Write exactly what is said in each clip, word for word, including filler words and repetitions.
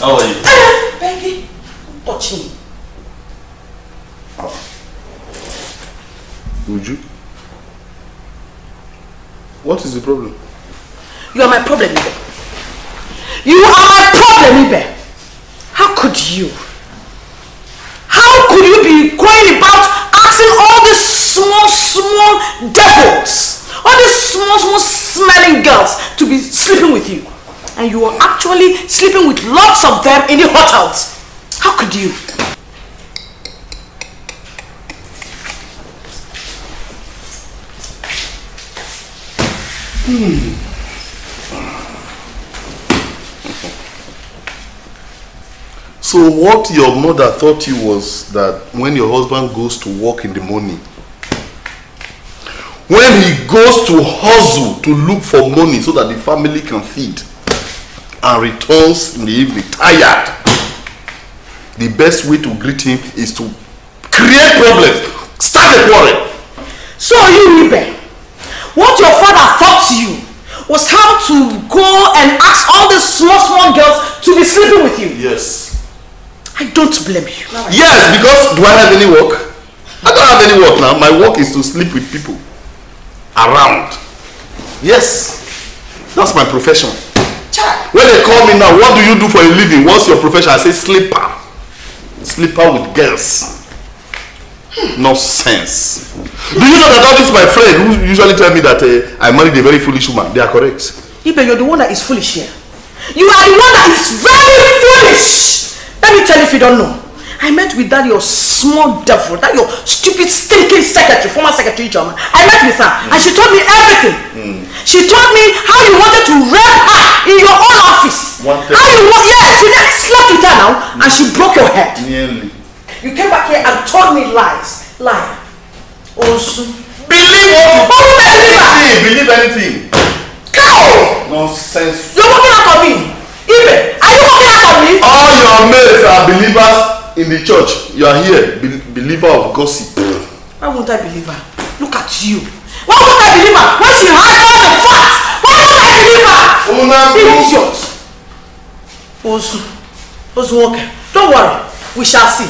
How are you? Baby, don't touch me. Would you? What is the problem? You are my problem, Ibe. You are my problem, Ibe. How could you? How could you be going about asking all these small, small devils, all these small, small smelling girls to be sleeping with you? And you are actually sleeping with lots of them in the hotels. How could you? Hmm. So what your mother taught you was that when your husband goes to work in the morning, when he goes to hustle to look for money so that the family can feed, and returns in the evening tired, the best way to greet him is to create problems, start a quarrel. So you, Ibe, what your father taught you was how to go and ask all these small, small girls to be sleeping with you. Yes. I don't blame you. No, yes, because do I have any work? I don't have any work now. My work is to sleep with people around. Yes, that's my profession. When they call me now, what do you do for a living? What's your profession? I say sleeper. Sleeper with girls. Hmm. Nonsense. Do you know that all these my friends who usually tell me that uh, I married a very foolish woman? They are correct. Ibe, you're the one that is foolish here. You are the one that is very foolish. Let me tell you if you don't know. I met with that your small devil, that your stupid stinking secretary, former secretary German. I met with her mm. and she told me everything. Mm. She told me how you wanted to rape her in your own office. One how you want, yes, you never slept with her now mm. and she broke your head. Nearly. You came back here and told me lies. Lie. Also. Believe what you believe. Believe anything. Go! Nonsense. You're working out on me. Ibe, are you working out on me? All your mates are believers. In the church, you are here, be believer of gossip. Why won't I believe her? Look at you. Why won't I believe her? When she has all the facts, why won't I believe her? Idiot. Ozu, Ozu, okay. Don't worry, we shall see.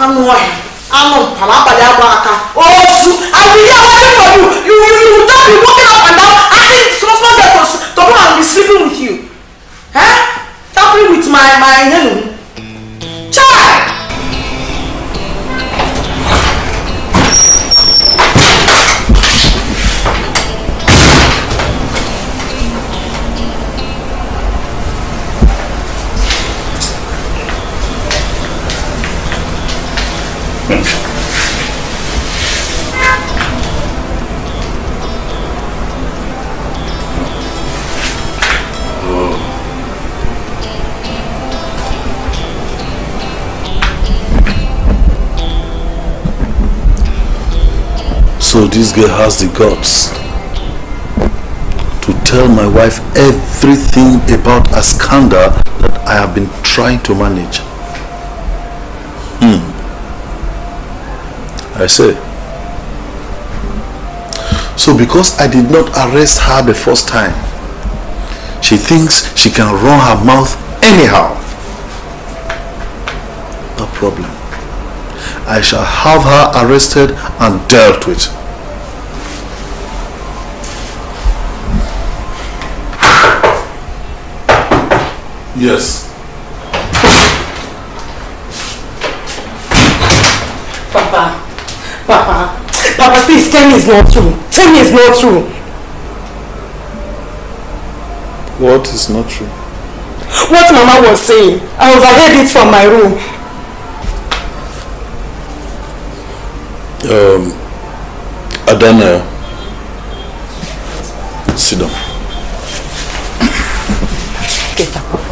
I'm worried. I'm on Palapa de Abaraka. Ozu, I'll be here waiting for you. You will you, you not be walking up and down asking small small girls to come and be sleeping with you. Huh? Help me with my, my hello. Child! So this girl has the guts to tell my wife everything about a scandal that I have been trying to manage. Hmm. I say. So because I did not arrest her the first time, she thinks she can run her mouth anyhow. No problem. I shall have her arrested and dealt with. Yes. Papa, Papa, Papa, please tell me it's not true. Tell me it's not true. What is not true? What Mama was saying. I overheard it from my room. Um, Adana, sit down. Get up.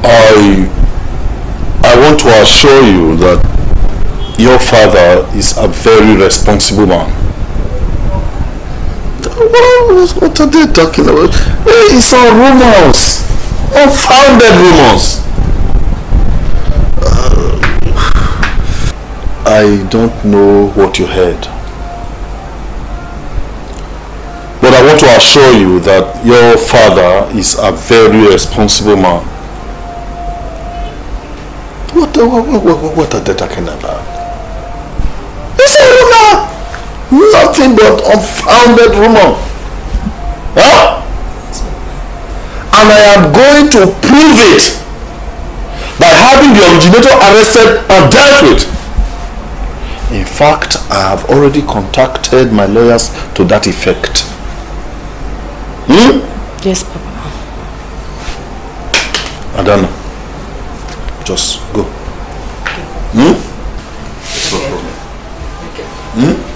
I I want to assure you that your father is a very responsible man. What, what are they talking about? It's all rumors, unfounded rumors. I don't know what you heard. assure you that your father is a very responsible man. What, what, what, what are they talking about? It's a rumor! Nothing but unfounded rumor. Huh? And I am going to prove it by having the originator arrested and dealt with. In fact, I have already contacted my lawyers to that effect. Hmm? Yes, Papa. Adana, just go. Okay. Hmm? It's no problem. Okay. Hmm?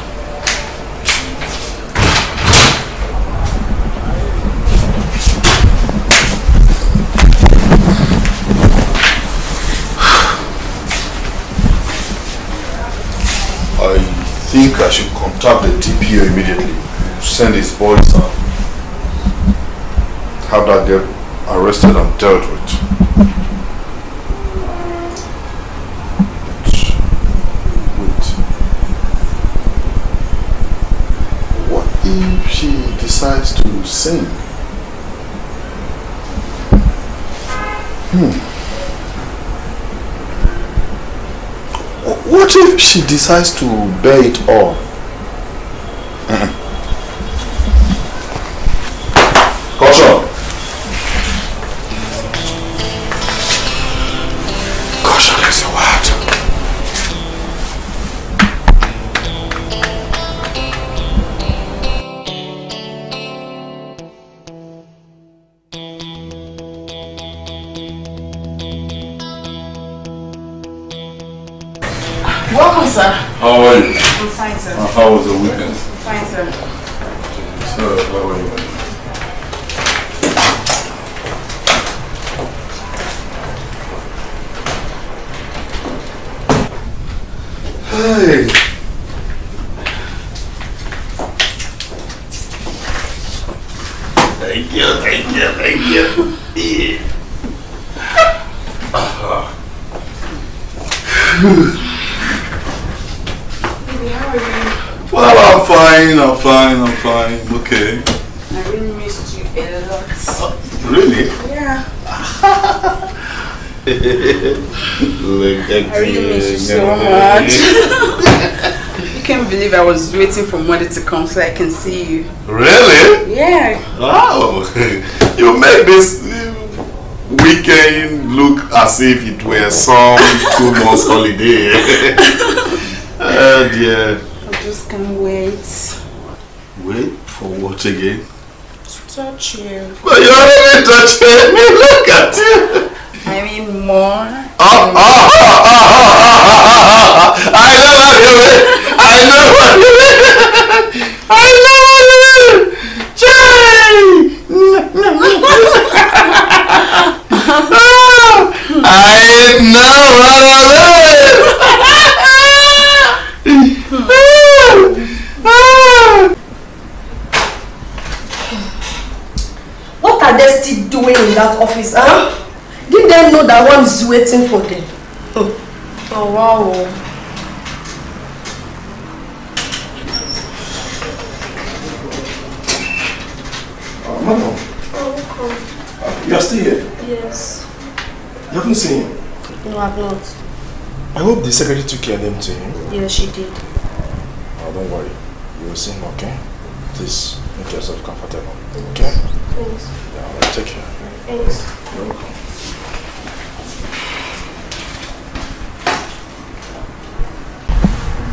Thank you, I think I should contact the T P O immediately. Send his boys and have that girl arrested and dealt with. Wait. What if she decides to sing? Hmm. What if she decides to bear it all? Caution! Caution is a word. Sir. How are you? I'm fine, sir. Uh, how was the weekend? Fine, sir. Sir, how are you? Hey. Thank you, thank you, thank you. Yeah. Uh-huh. Well, I'm fine, I'm fine, I'm fine, okay. I really missed you a lot. Oh, really? Yeah. Look at I really missed you so much. You can't believe I was waiting for Monday to come so I can see you. Really? Yeah. Wow. You made this weekend look as if it were some two months holiday. Oh dear. I just can't wait. Wait for what again? To touch you. But you already touched me. Look at you. I mean more. Oh, oh, oh, oh, oh, oh, oh, oh. I know what you mean. I know what you mean. I know what you mean. Jay. I know what I mean. What are they still doing in that office, huh? Didn't they know that one is waiting for them? Oh, oh wow. Uh, Madam. Oh, okay. Uh, you are still here? Yes. You haven't seen him? No, I've not. I hope the secretary took your name to him. Yes, she did. Oh, don't worry. You will see him, okay? Please, make yourself comfortable, okay? Thanks. Yeah, all right, take care. Thanks. You're welcome.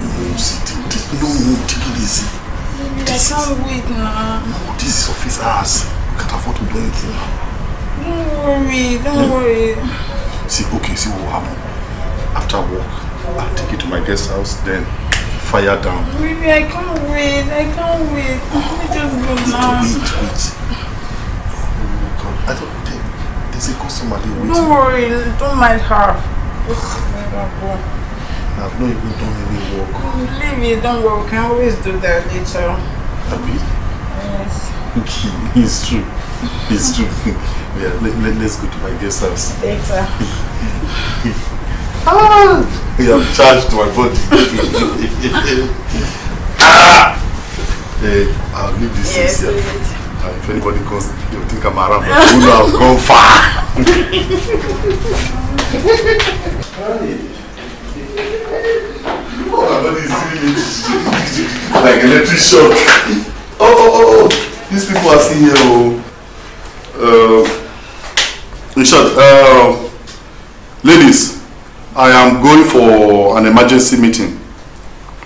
No, no, take it easy. I can't wait now. No, this is office hours. We can't afford to do anything now. Don't worry, don't worry. See, okay, see what will happen. After work, I'll take you to my guest house, then fire down. Baby, I can't wait, I can't wait. Let me just go now. Wait, wait. I don't think there's a customer there waiting. Don't worry, don't mind her. I've not even done any work. Leave it, don't worry. We can always do that later. Abi? Yes. Okay, it's true. It's true. Yeah, let, let, let's go to my guest house. Later. Ah, you have charged my body. Ah! Hey, I'll leave this yes, here. And if anybody comes, you'll think I'm around, but you know I'll go far. Oh, like electric shock. Oh, oh, oh, these people are seeing you. Uh, in short, uh, ladies, I am going for an emergency meeting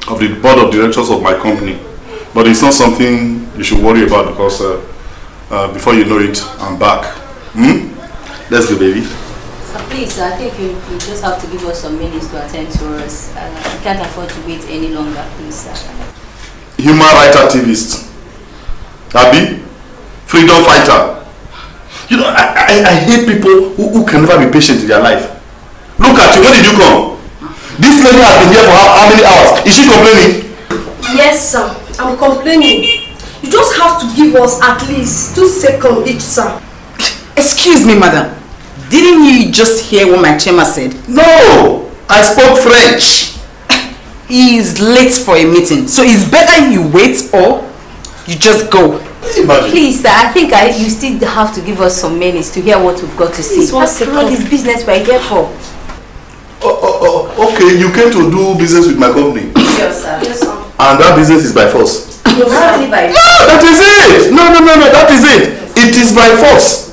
of the board of directors of my company. But it's not something you should worry about because uh, uh, before you know it, I'm back. Hmm? Let's go, baby. So please, I think you, you just have to give us some minutes to attend to us. Uh, we can't afford to wait any longer, please, sir. Human rights activist. Abi? Freedom fighter. You know, I, I, I hate people who, who can never be patient in their life. Look at you, when did you come? This lady has been here for how, how many hours? Is she complaining? Yes, sir. I'm complaining. You just have to give us at least two seconds each, sir. Excuse me, madam. Didn't you just hear what my chairman said? No! I spoke French. He is late for a meeting, so it's better you wait or you just go. Imagine. Please, sir, I think I, you still have to give us some minutes to hear what we've got to say. What's all this business we're here for? Oh, oh, oh, okay, you came to do business with my company? Yes, sir. Yes, sir. And that business is by force. No, that is it! No, no, no, no, that is it. It is by force.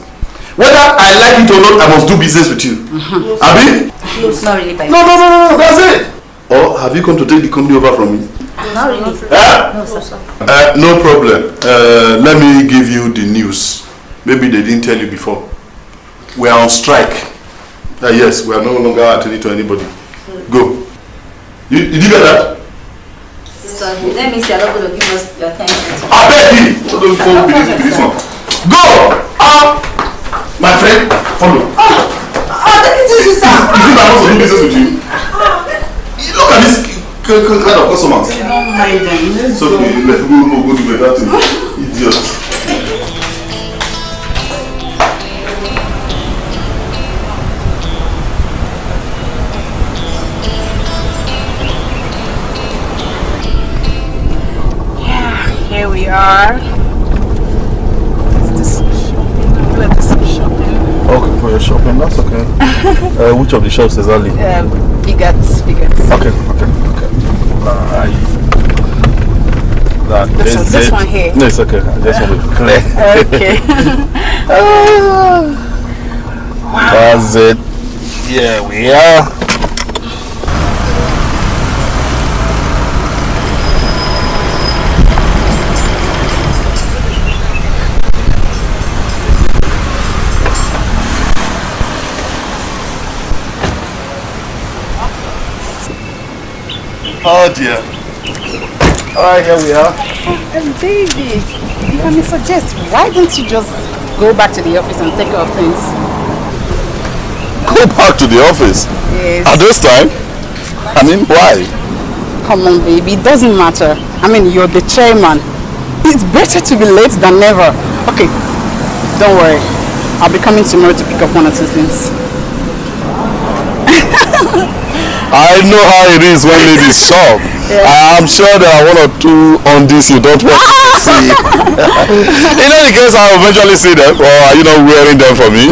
Whether I like it or not, I must do business with you. Mm-hmm. Abi? No, it's not really by no, no, no, no, that's it. Or have you come to take the company over from me? Not really. Eh? No, sir, sir. Uh, no problem. Uh, let me give you the news. Maybe they didn't tell you before. We are on strike. Uh, yes, we are no longer attending to anybody. Go. You, you get that? Sir, let me see. I'm not going to give us your time. I beg you. So don't go with this one. Go! Up! Uh, My friend, follow. Oh, oh, that is you, sir. You think I'm not doing business with you? Look at this kind of customers. Oh my God. So, you let go, no, go to bed. That is idiot. Yeah, here we are. Okay, for your shopping, that's okay. uh, which of the shops is Ali? Um, Bigats, Bigats. Okay, okay, okay. Nice. That this, is this one here? No, it's okay. I just want to be clear. Okay. uh, wow. That's it. Here we are. Oh dear. Alright, here we are. Oh, and baby, if I may suggest, why don't you just go back to the office and take care of things? Go back to the office? Yes. At this time? I mean, why? Come on, baby, it doesn't matter. I mean, you're the chairman. It's better to be late than never. Okay, don't worry. I'll be coming tomorrow to pick up one or two things. I know how it is when ladies shop. Yeah. I'm sure there are one or two on this you don't want to see. In any case, I'll eventually see them, or are you not wearing them for me?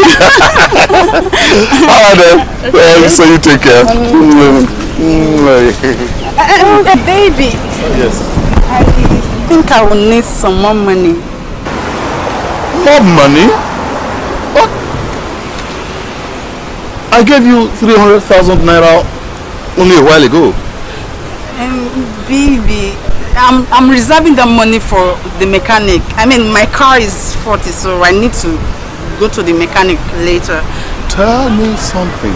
All right then. Okay. Um, so you take care. Um, uh, baby. Yes. I think I will need some more money. More money? What? I gave you three hundred thousand naira. Only a while ago. Um, baby, I'm I'm reserving that money for the mechanic. I mean, my car is faulty, so I need to go to the mechanic later. Tell me something.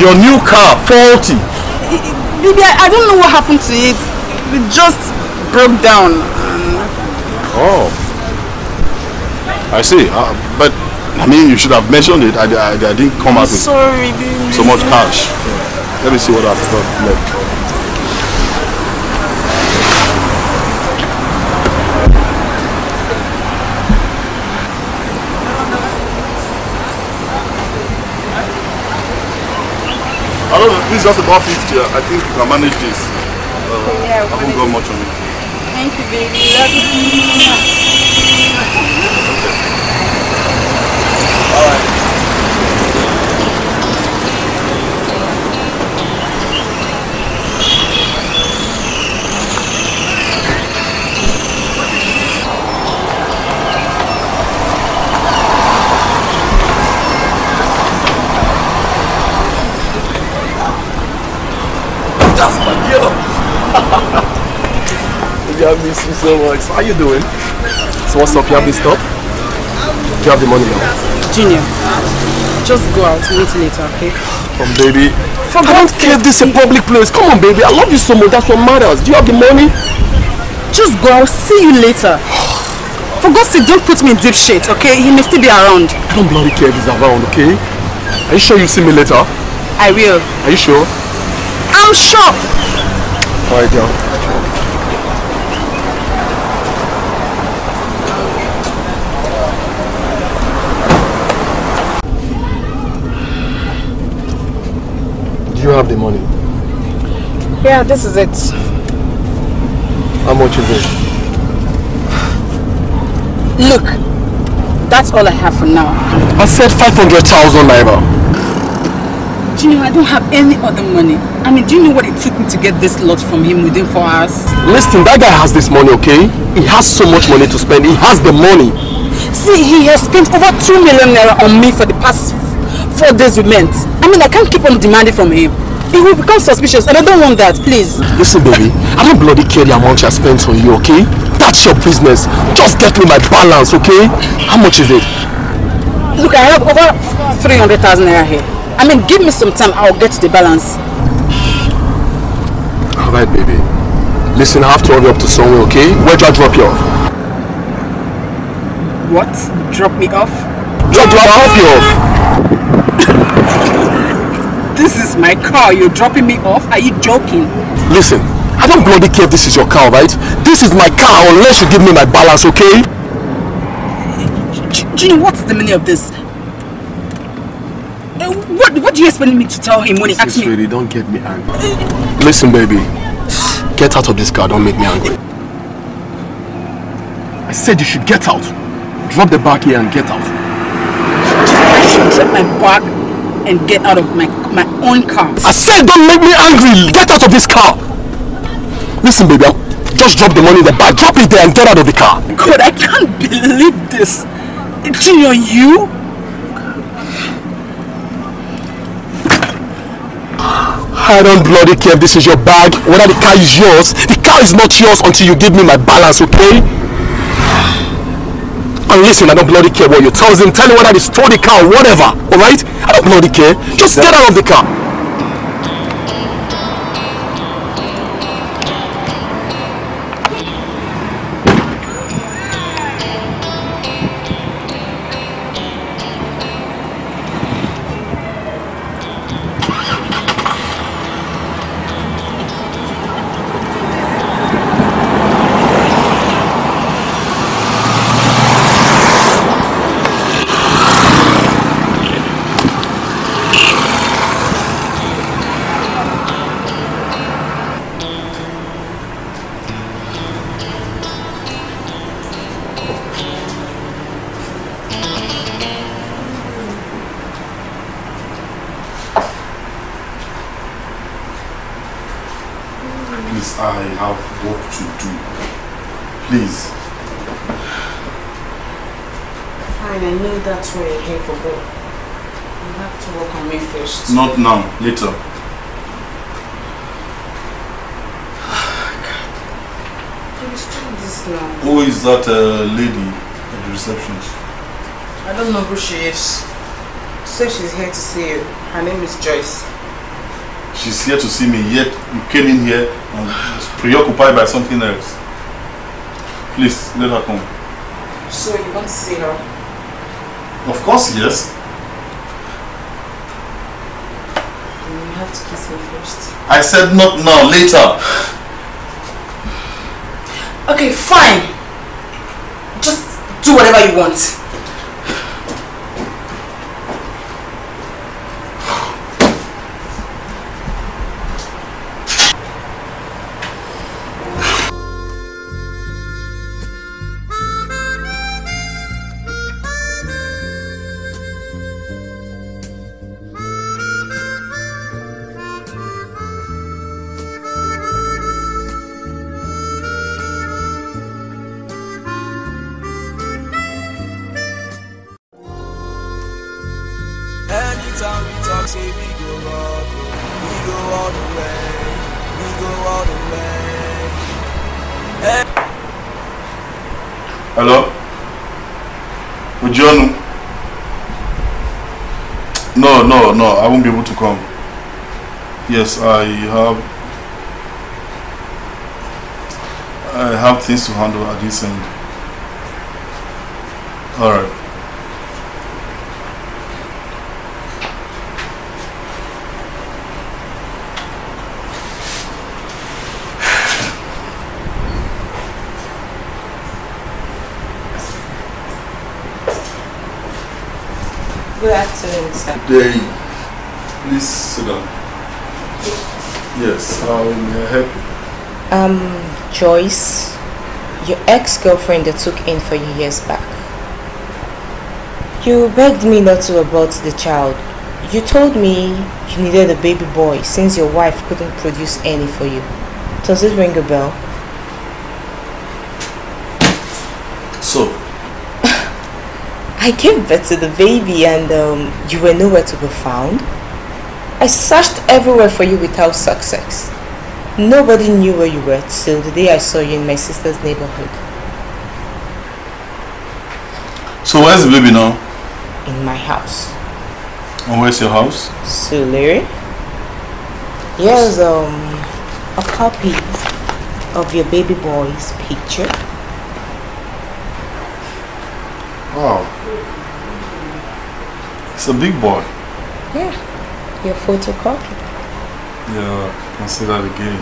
Your new car faulty. Baby, I, I don't know what happened to it. It just broke down. Oh, I see. Uh, but I mean, you should have mentioned it. I I, I didn't come I'm out with sorry, baby. So much cash. Let me see what I've got left. I don't know, this is just about fifty. I think you can manage this. Uh, yeah, I haven't got much on it. Thank you, baby. Love you. Okay. All right. I miss you so much. How are you doing? So what's up? You have this stuff? Do you have the money now? Junior, just go out. Meet you later, okay? Come, baby. For I don't care if this is a public place. Come on, baby. I love you so much. That's what matters. Do you have the money? Just go out. See you later. For God's sake, don't put me in deep shit, okay? He may still be around. I don't bloody care if he's around, okay? Are you sure you'll see me later? I will. Are you sure? I'm sure. All right, girl. You have the money? Yeah, this is it. How much is it? Look, that's all I have for now. I said five hundred thousand naira. Do you know I don't have any other money? I mean, do you know what it took me to get this lot from him within four hours? Listen, that guy has this money, okay? He has so much money to spend. He has the money. See, he has spent over two million naira on me for the past four days we met. I mean, I can't keep on demanding from him. He will become suspicious and I don't want that, please. Listen, baby, I don't bloody care the amount I spend on you, okay? That's your business. Just get me my balance, okay? How much is it? Look, I have over three hundred thousand naira here. I mean, give me some time, I'll get to the balance. Alright, baby. Listen, I have to hurry up to somewhere, okay? Where do I drop you off? What? Drop me off? Drop you off, you off. This is my car. You're dropping me off? Are you joking? Listen, I don't bloody care if this is your car, right? This is my car unless you give me my balance, okay? Junior, what's the meaning of this? Uh, what What do you expect me to tell him when he asks me? Really, don't get me angry. Uh, Listen, baby. Get out of this car. Don't make me angry. I said you should get out. Drop the bag here and get out. I should drop my bag and get out of my my own car. I said don't make me angry. Get out of this car. Listen, baby, just drop the money in the bag. Drop it there and get out of the car. God, I can't believe this. Junior, you? I don't bloody care if this is your bag. Whether the car is yours, the car is not yours until you give me my balance, okay? And listen, I don't bloody care what you tell him. Tell him whether it's throw the car or whatever, alright? I don't bloody care. Just get out of the car. Not now, later. Oh, who is that uh, lady at the reception? I don't know who she is. She said she's here to see you. Her name is Joyce. She's here to see me, yet you came in here and was preoccupied by something else. Please, let her come. So you want to see her? Of course, yes. Kiss me first. I said not now, later. Okay, fine. Just do whatever you want. Talk say we go all the way. We go all the way. We go all the way. Hey. Hello? Ujonu? No, no, no. I won't be able to come. Yes, I have... I have things to handle at this end. Alright. Good afternoon, sir. Good day. Please sit down. Yes, how may I help you? Um, Joyce, your ex-girlfriend that took in for you years back. You begged me not to abort the child. You told me you needed a baby boy since your wife couldn't produce any for you. Does it ring a bell? So, I gave birth to the baby and um, you were nowhere to be found. I searched everywhere for you without success. Nobody knew where you were till the day I saw you in my sister's neighborhood. So where's the baby now? In my house. And where's your house? Suleri. Here's um, a copy of your baby boy's picture. Wow. It's a big boy. Yeah, your photocopy. Yeah, I can see that again.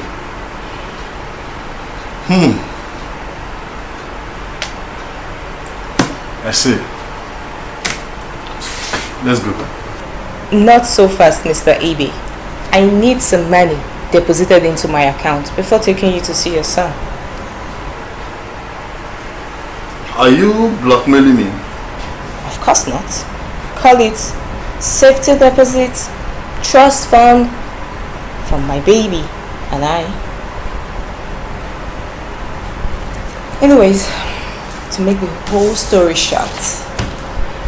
Hmm. I see. Let's go. Not so fast, Mister Ebe. I need some money deposited into my account before taking you to see your son. Are you blackmailing me? Of course not. Call it safety deposit, trust fund from my baby and I. Anyways, to make the whole story short,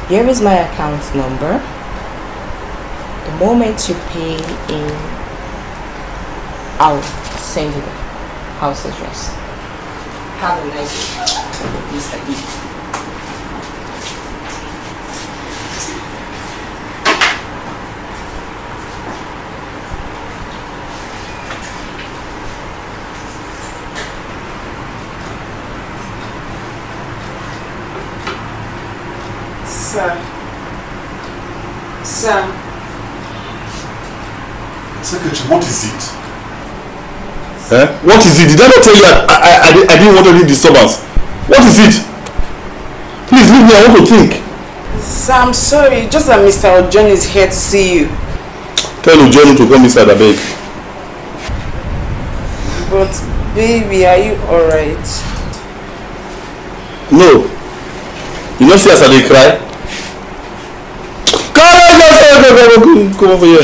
here is my account number. The moment you pay in, I'll send you the house address. Have a nice day. Mister E. Sir. Sir. Secretary, what is it? Eh? What is it? Did I not tell you I, I, I didn't want any disturbance? What is it? Please leave me, I want to think. Sir, I'm sorry, just that Mister Ojoni is here to see you. Tell Ojoni to come inside, I beg. But, baby, are you alright? No. You don't see us as they cry? Come on, come over here.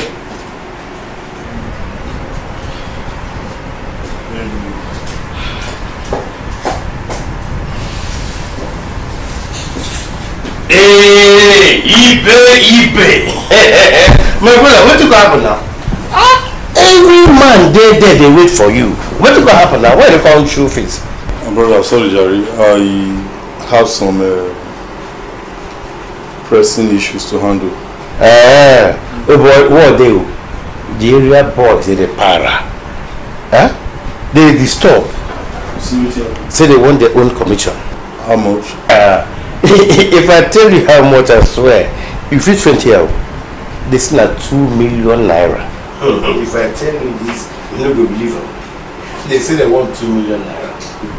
Ebay, Ebay. My brother, what you gonna happen now? Ah, every man there, there, they wait for you. What you gonna happen now? Why they call you true face? My brother, I'm sorry, Jerry. I have some uh, pressing issues to handle. Eh, uh, oh boy, what they do? The area boys, they para. Huh? They disturb. Say they want their own commission. How much? Uh, if I tell you how much, I swear. If it's twenty hours, this is not two million naira. If I tell you this, you no go believe them. They say they want two million naira.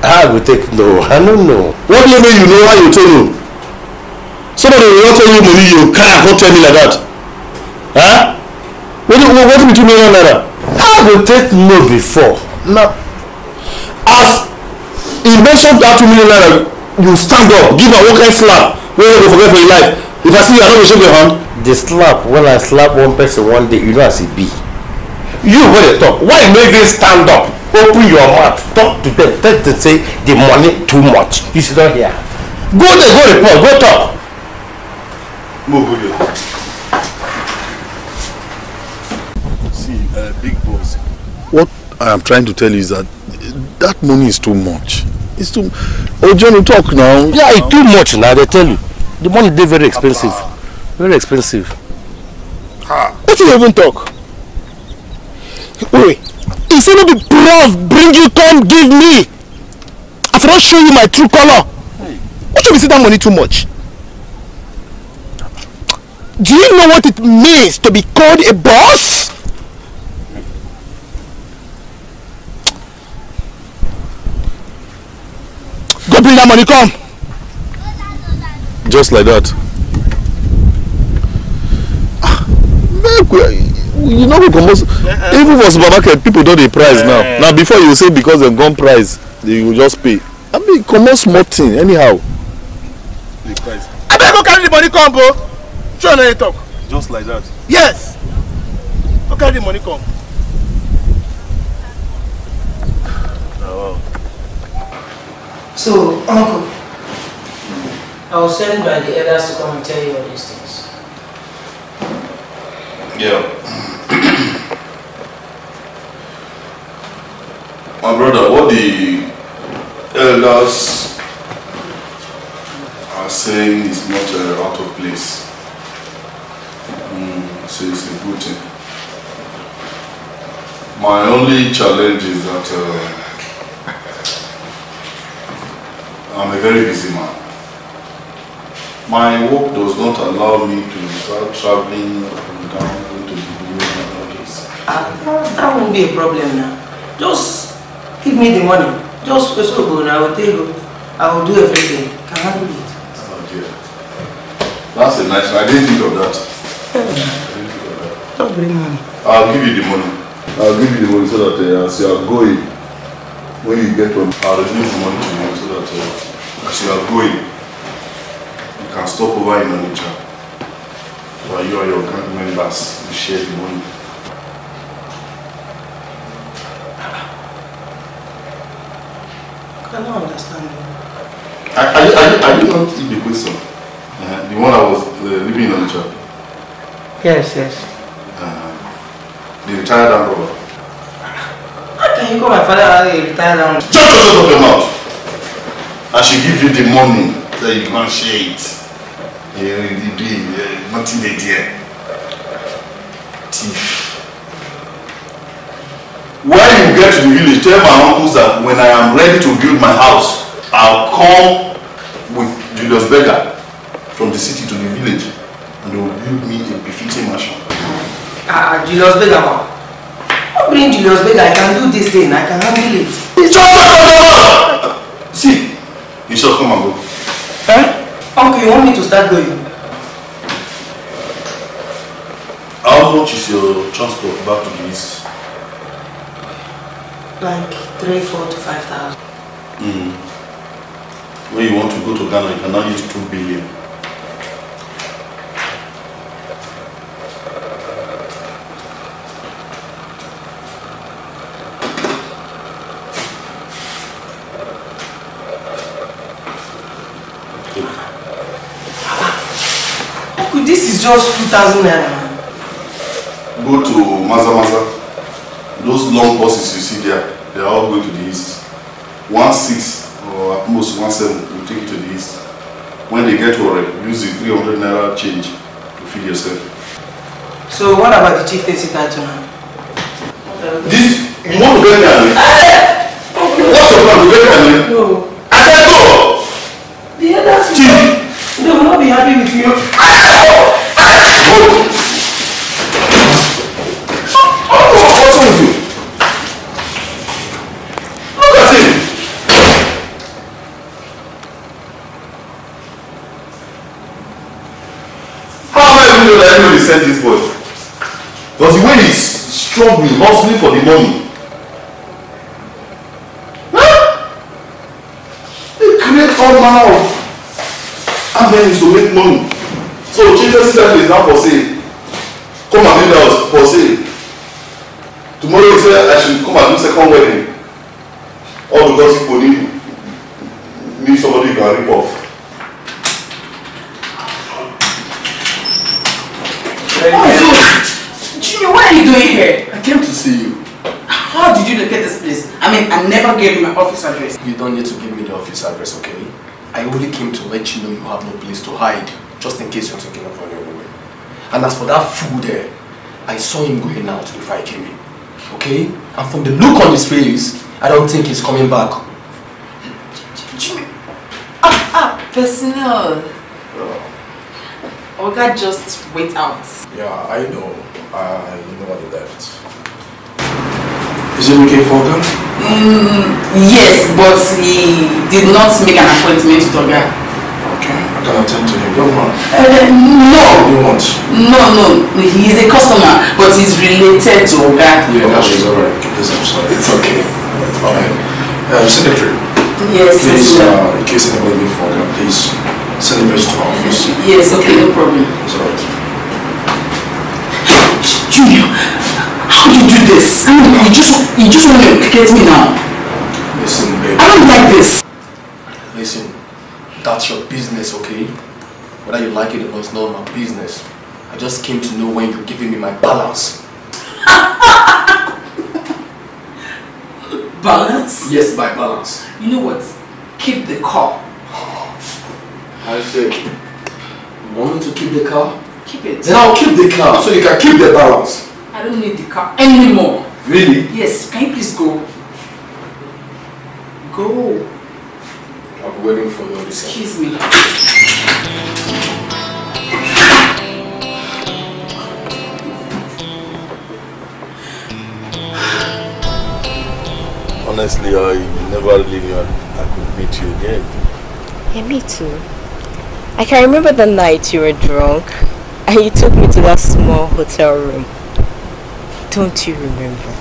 I will take no, I don't know. What do you mean you know why you tell you? Somebody will not tell you money, you can't tell me like that. Huh? What do you mean two million naira? I will take no before. Now, as he mentioned that two million naira, you stand up, give a walking slap, where you go forget for your life. If I see you, I don't shake your hand. The slap, when I slap one person one day, you know as it be. You go to talk. Why make you stand up? Open your mouth, talk to them. Tell them to say the money too much. You sit down here. Go there, go report, go talk. Move, go. uh, big boss. What I am trying to tell you is that that money is too much. It's too... Oh, John, you talk now. Yeah, it's too much now, they tell you. The money, they're very expensive. Very expensive. Ah. What do you even talk? Wait, instead of the proud, bring you, come, give me. I cannot show you my true color. Hey. What should we say that money too much? Do you know what it means to be called a boss? Go bring that money, come. Just like that. You know, almost, even for supermarket, people don't price now. Now, before you say because they've gone price, they will just pay. I mean, come on, small thing, anyhow. The price. I better go carry the money, come, bro. Show them talk. Just like that. Yes. Go carry the money, come. So, uncle, I was sent by the elders to come and tell you all these things. Yeah. My brother, what the elders are saying is not uh, out of place. Mm, so it's a good thing. My only challenge is that uh, I'm a very busy man. My work does not allow me to start traveling up and down, going to the building and all this. Uh, that won't be a problem now. Just give me the money. Just let's go and I will take it. I will do everything. Can I do it? Oh dear. That's a nice one. I didn't think of that. I didn't think of that. Don't bring money. I'll give you the money. I'll give you the money so that uh, as you are going, when you get one, I'll reduce the money to you so that uh, as you are going, you can stop over in Onitsha. While you and your gang members, you share the money. I cannot understand you. I, I, I, I did not see the question. Uh, the one I was uh, living in Onitsha. Yes, yes. Uh, the retired robber. Can you call my father out of retire down? Shut up your mouth! I should give you the money so you can share it. Nothing they dare. Thief. When you get to the village, tell my uncles that when I am ready to build my house, I'll come with Julius Berger from the city to the village and they will build me a befitting mansion. Ah, Julius Berger. Bring Julius Berger, I can do this thing, I can handle it. Just uh, see, you shall come and go. Eh? Uncle, you want me to start going? How much is your transport back to the east? Like three, four to five thousand. Mm. When you want to go to Ghana, you can now use two billion. Just two thousand naira. Go to Maza Maza. Those long buses you see there, they are all going to the east. one six or at most one seven will take you to the east. When they get worried, use the three hundred naira change to feed yourself. So, what about the chief facing that now? This, you want to get there? What's your plan? You get there? No. I said go! The others, chief, they will not be happy with you. What's wrong with you? Look at him! How am I going to know that anybody sent this boy? Because when he's struggling, hustling for the money, huh? They create all manner of avenues to make money. So Jesus' temple is now for sale. Come and do that for sale. Tomorrow he said I should come and do second wedding. All because people need need somebody you can rip off. Jimmy, why are you doing doing here? I came to see you. How did you look at this place? I mean, I never gave you my office address. You don't need to give me the office address, okay? I only came to let you know you have no place to hide, just in case you're thinking of running away. And as for that fool there, I saw him going out before I came in, okay? And from the look on his face, I don't think he's coming back. Ah, ah, personnel. Oga just went out. Yeah, I know. I know what left. Is it okay for Oga? Mm, yes, but he did not make an appointment with Oga. Okay, I can attend to him. Don't want? Uh, no. You want? No, no. He is a customer, but he's related to Oga. Yeah, that's all right. Please, I'm sorry. It's okay. All right. Um, secretary. Yes. Please, uh, in case anybody leaves Oga, please. Send the rest to our office. Yes, okay, no problem. It's alright. Junior, how do you do this? I mean, you just, you just want to get me now. Listen, baby. I don't like this. Listen, that's your business, okay? Whether you like it or not, it's not my business. I just came to know when you're giving me my balance. Balance? Yes, my balance. You know what? Keep the car. I said, you want me to keep the car? Keep it. Then I'll keep the car so you can keep the balance. I don't need the car anymore. Really? Yes. Can you please go? Go. I'll be waiting for you. Excuse me. Honestly, I never really knew I could meet you again. Yeah, me too. I can remember the night you were drunk and you took me to that small hotel room. Don't you remember?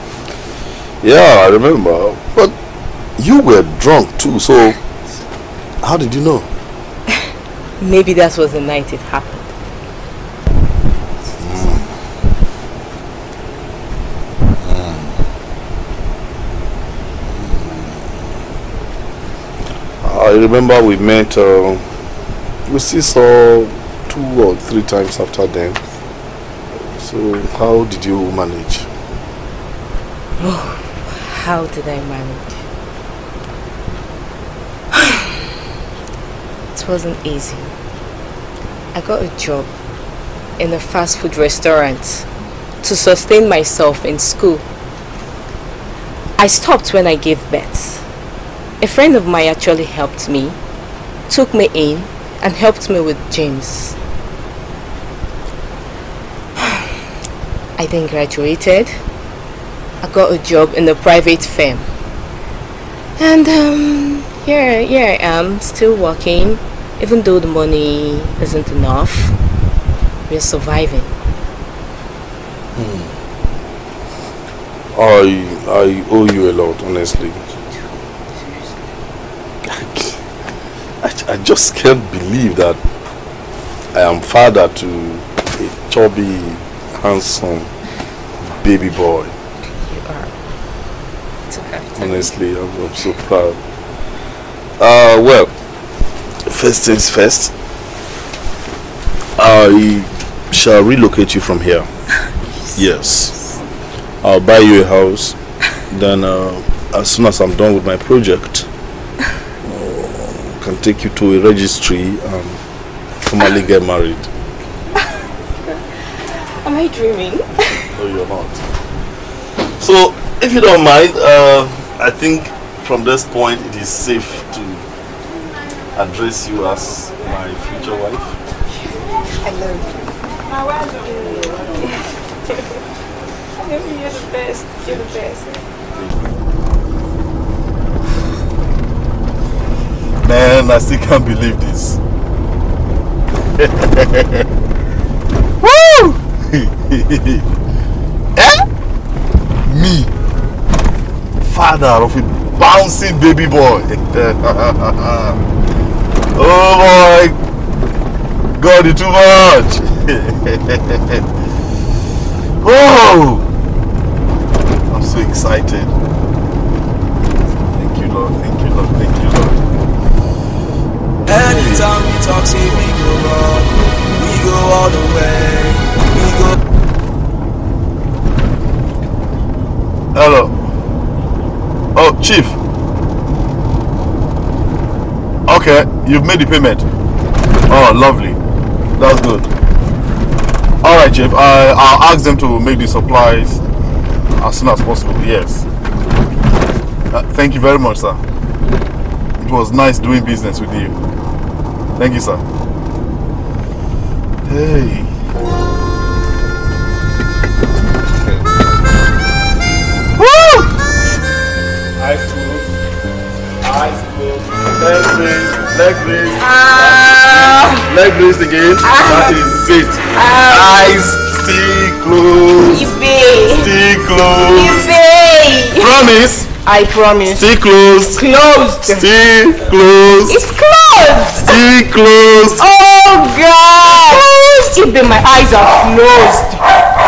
Yeah, I remember. But you were drunk too, so how did you know? Maybe that was the night it happened. Mm. Mm. I remember we met... Uh, We still saw two or three times after then. So how did you manage? Oh, how did I manage? It wasn't easy. I got a job in a fast food restaurant to sustain myself in school. I stopped when I gave birth. A friend of mine actually helped me, took me in, and helped me with James. I then graduated. I got a job in a private firm. And um, here, here I am, still working, even though the money isn't enough. We're surviving. Hmm. I, I owe you a lot, honestly. I just can't believe that I am father to a chubby, handsome baby boy. You are. It's okay. Honestly, I'm, I'm so proud. Uh, well, first things first, I shall relocate you from here. Yes. I'll buy you a house. Then, uh, as soon as I'm done with my project, can take you to a registry and formally get married. Am I dreaming? No, you're not. So, if you don't mind, uh, I think from this point it is safe to address you as my future wife. I love you. My wife, I love you. You're the best. You're the best. Man, I still can't believe this. Woo! Eh? Me, father of a bouncing baby boy. Oh my God, it's too much. Oh, I'm so excited. Thank you, Lord. Thank you, Lord. Thank you, Lord. Anytime we talk, see we go on. We go all the way. We go. Hello. Oh, Chief. Okay, you've made the payment. Oh, lovely. That's good. All right, Chief. I, I'll ask them to make the supplies as soon as possible. Yes. Uh, thank you very much, sir. It was nice doing business with you. Thank you, sir. Hey. Leg raise, leg raise, ah. leg raise again, ah. That is it. Ah. Eyes still closed, still closed, promise, I promise, still closed, closed, still closed, it's closed, still closed, oh God, closed. Even my eyes are closed.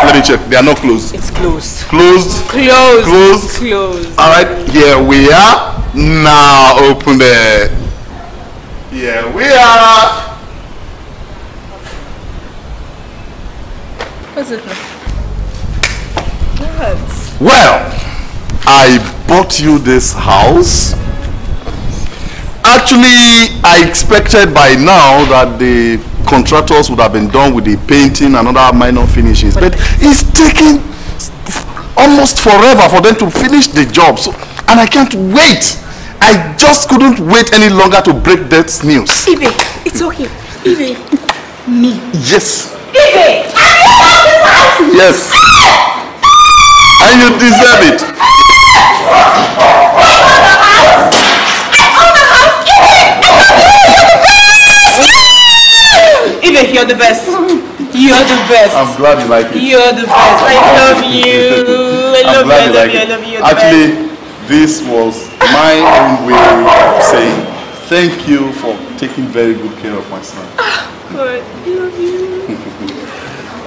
Let me check, they are not closed. It's closed, closed, closed, closed, closed. Alright, here we are. Now open the. Yeah, we are. What's it? What? Well, I bought you this house. Actually, I expected by now that the contractors would have been done with the painting and other minor finishes, but it's taking almost forever for them to finish the job. So, and I can't wait. I just couldn't wait any longer to break that news. Ibe, it's okay. Ibe, me. Yes. Ibe, I yes. And you deserve it. Ibe, you're the best. You're the best. I'm glad you like it. You're the best. I love you. I love you. I love you. I love you. Actually, this was my own way of saying thank you for taking very good care of my son. God, I love you.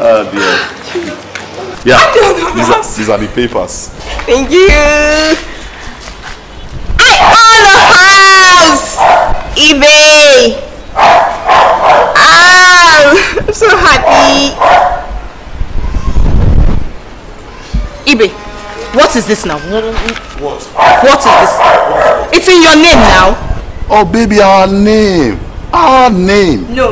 Oh dear. Yeah, these are, these are the papers. Thank you. I own a house. eBay. Ah, I'm so happy. eBay. What is this now? What? What is this? It's in your name now. Oh, baby, our name. Our name. No.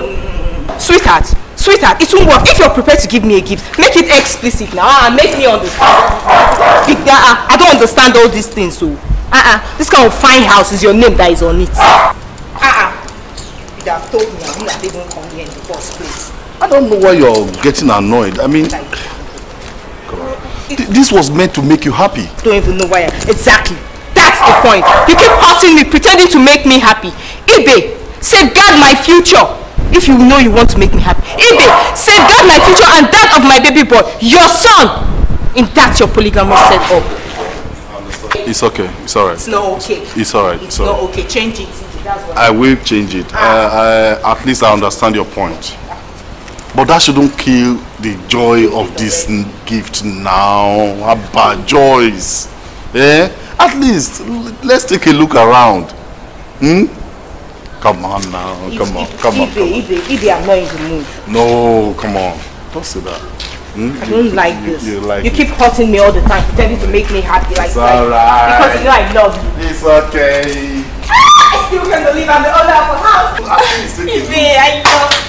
Sweetheart, sweetheart, it won't work. If you're prepared to give me a gift, make it explicit now. Ah, make me understand. I don't understand all these things, so. Uh-uh. This kind of fine house is your name that is on it. Uh-uh. You have told me I'm not even coming here in the first place. I don't know why you're getting annoyed. I mean... It, this was meant to make you happy. Don't even know why. Exactly. That's the point. You keep hurting me, pretending to make me happy. eBay, safeguard my future. If you know you want to make me happy. eBay, safeguard my future and that of my baby boy, your son. In that your polygamous set up. It's okay. It's alright. It's not okay. It's alright. It's, it's not right. Okay. Change it. That's what I will change it. Ah. Uh, I, at least I understand your point. But that shouldn't kill the joy of this gift now. About joys. Eh? At least, let's take a look around. Hmm? Come on now. Come on. Come on. Ibe, I'm not in the mood. No, come on. Don't say that. Hmm? I don't you, like you, this. You, you, like you keep hurting me all the time, pretending to make me happy. Like, it's all right. Because you know I love you. It's okay. Ah, I still can't believe I'm the owner of a house. Ibe, I love you.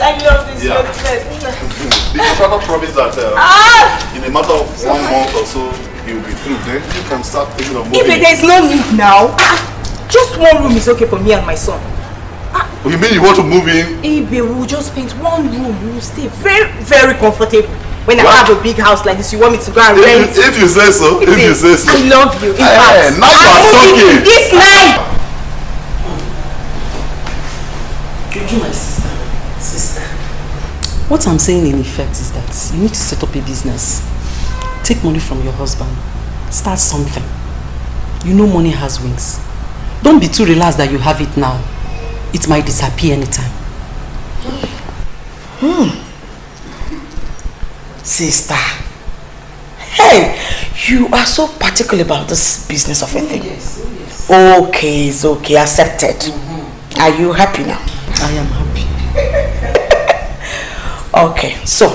I love this. Yeah. The contractor promised that uh, ah! in a matter of one month or so, you'll be through. Then you can start thinking of moving. If there's no need now, ah, just one room is okay for me and my son. Ah. You mean you want to move in? Ibe, we'll just paint one room. We'll stay very, very comfortable. When what? I have a big house like this, you want me to go and if rent? You, if you say so, Ibe, if you say so. I love you. In fact, now you are talking. This night. Thank you, my sister. Sister, what I'm saying in effect is that you need to set up a business. Take money from your husband. Start something. You know money has wings. Don't be too relaxed that you have it now. It might disappear anytime. Hmm. Sister, hey, you are so particular about this business of a thing. Yes, yes. Okay, it's okay, accepted. Mm-hmm. Are you happy now? I am happy. Okay, so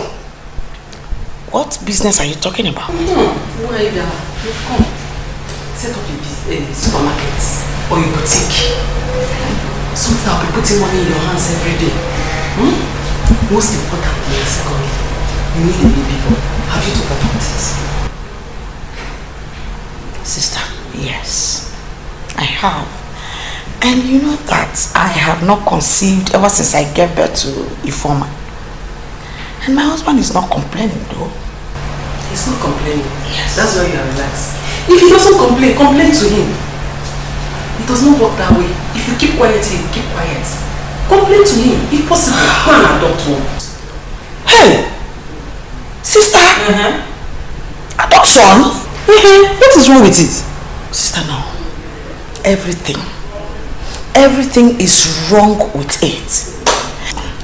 What business are you talking about? No, why that? You've come. Set up a uh, supermarket or a boutique. Something I'll be putting money in your hands every day. Hmm? Most importantly, secondly, you need a new people. Have you thought about this? Sister, yes. I have. And you know that I have not conceived ever since I gave birth to Ifoma. And my husband is not complaining though. He's not complaining. Yes. That's why you are relaxed. If he doesn't complain, complain to him. It does not work that way. If you keep quiet, he will keep quiet. Complain to him. If possible, go and adopt one. Hey! Sister! Uh-huh. Adoption? Uh-huh. What is wrong with it? Sister, now. Everything. Everything is wrong with it.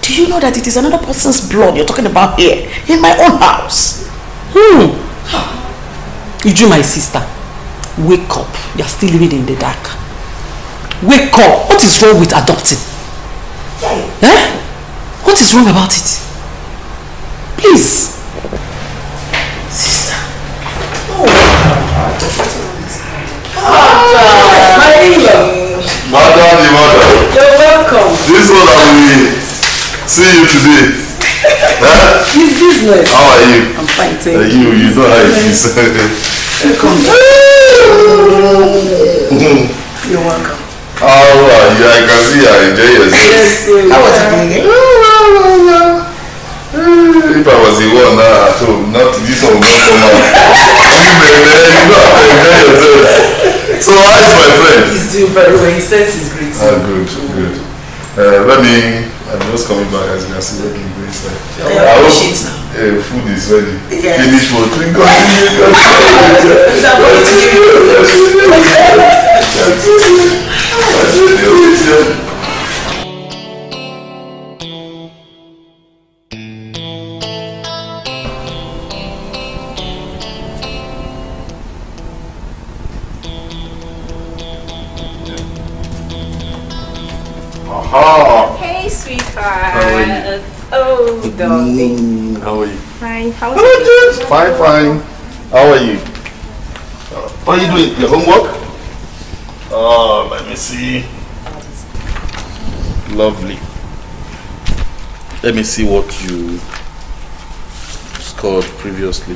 Do you know that it is another person's blood you're talking about here? In my own house. Hmm. You drew my sister. Wake up. You're still living in the dark. Wake up. What is wrong with adopting? Yeah. Eh? What is wrong about it? Please. Sister. No. Ah, my Madam, the mother. You're welcome. This one I will see you today. Huh? It's business. How are you? I'm fine, thank uh, you. You know how it is. Welcome. You're welcome. How are you? I can see you enjoy yourself. Yes, sir. How was it again? If I was the one now at home, not this one will come out. You know how to enjoy yourself. So how is my friend? He's doing very well. He says he's great. Ah, good, good. Uh, let me. I'm just coming back as you can see. Let me go inside. Yeah, I hope uh, food is ready. Yes. Finish what? Continue. Continue. Oh. Hey, sweetheart. How are you? Oh, darling. Mm, how are you? Fine. How are you? Fine, fine. How are you? Uh, how are you doing? Your homework? Oh, let me see. Lovely. Let me see what you scored previously.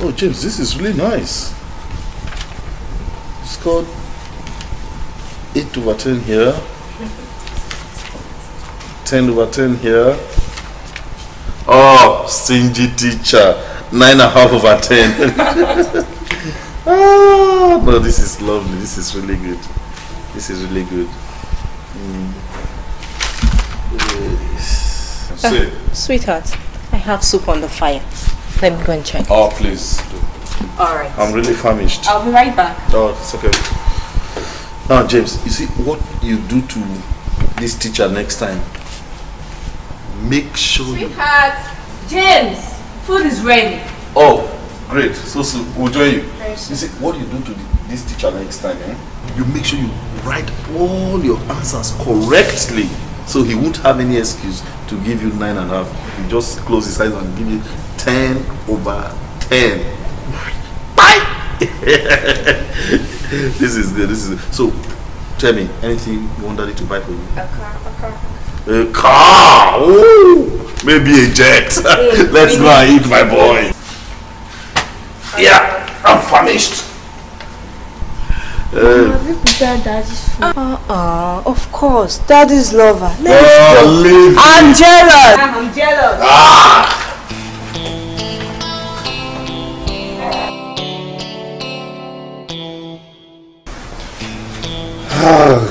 Oh, James, this is really nice. You scored eight over ten here, ten over ten here. Oh, stingy teacher, nine and a half over ten. Oh, no, this is lovely. This is really good. This is really good. Mm. Yes. Uh, so, sweetheart, I have soup on the fire. Let me go and check. Oh, please. All right. I'm really famished. I'll be right back. Oh, it's okay. Now, James, you see what you do to this teacher next time. Make sure. Sweetheart, James, food is ready. Oh, great! So, so we'll join you. You see what you do to this teacher next time. Eh? You make sure you write all your answers correctly, so he won't have any excuse to give you nine and a half. He just close his eyes and give you ten over ten. Bye. This is good, this is good. So, tell me, anything you want daddy to buy for you? A car, a car. A car! Oh, maybe a jet. Mm, Let's go and eat, my boy. Okay. Yeah, I'm famished. Uh, uh, we prepare daddy's food. Uh, uh, of course, daddy's lover. Let's oh, go. Leave. I'm jealous. I'm jealous. Ah! That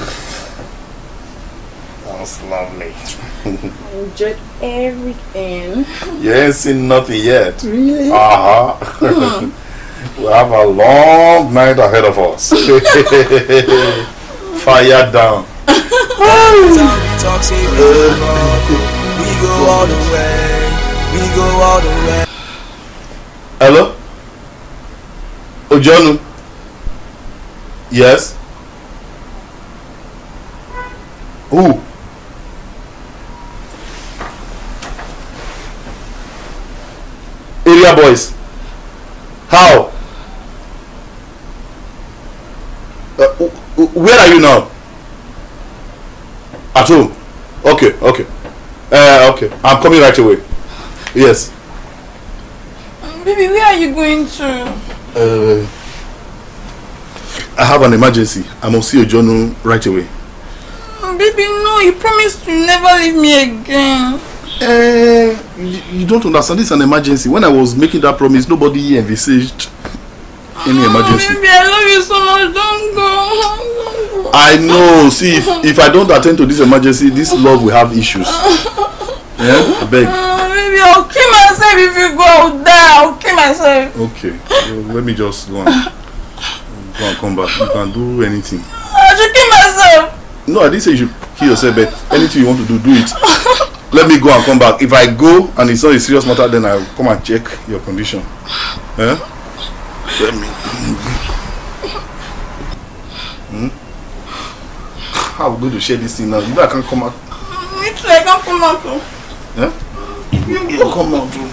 was lovely. I enjoyed everything. You ain't seen nothing yet. Really? Uh huh. Hmm. We have a long night ahead of us. Fire down. We go all the way. We go all the way. Hello? Ojonu? Yes? Ooh. area boys. How? Uh, where are you now? At home? Okay, okay. Uh, okay, I'm coming right away. Yes. Baby, where are you going to? Uh, I have an emergency. I must see your journal right away. Baby, no, you promised to never leave me again. Uh, you, you don't understand. This is an emergency. When I was making that promise, nobody envisaged any emergency. Oh, baby, I love you so much. Don't go. Don't go. I know. See, if, if I don't attend to this emergency, this love will have issues. Yeah? I beg. Uh, baby, I'll kill myself if you go out there. I'll kill myself. Okay. Well, let me just go and, go and come back. You can do anything. I should kill myself. No, I didn't say you should kill yourself, but anything you want to do, do it. Let me go and come back. If I go and it's not a serious matter, then I'll come and check your condition. Eh? Let me. Hmm? How are we going to share this thing now? You know I can't come out. It's like I can't come out too. Eh? You can't come out too.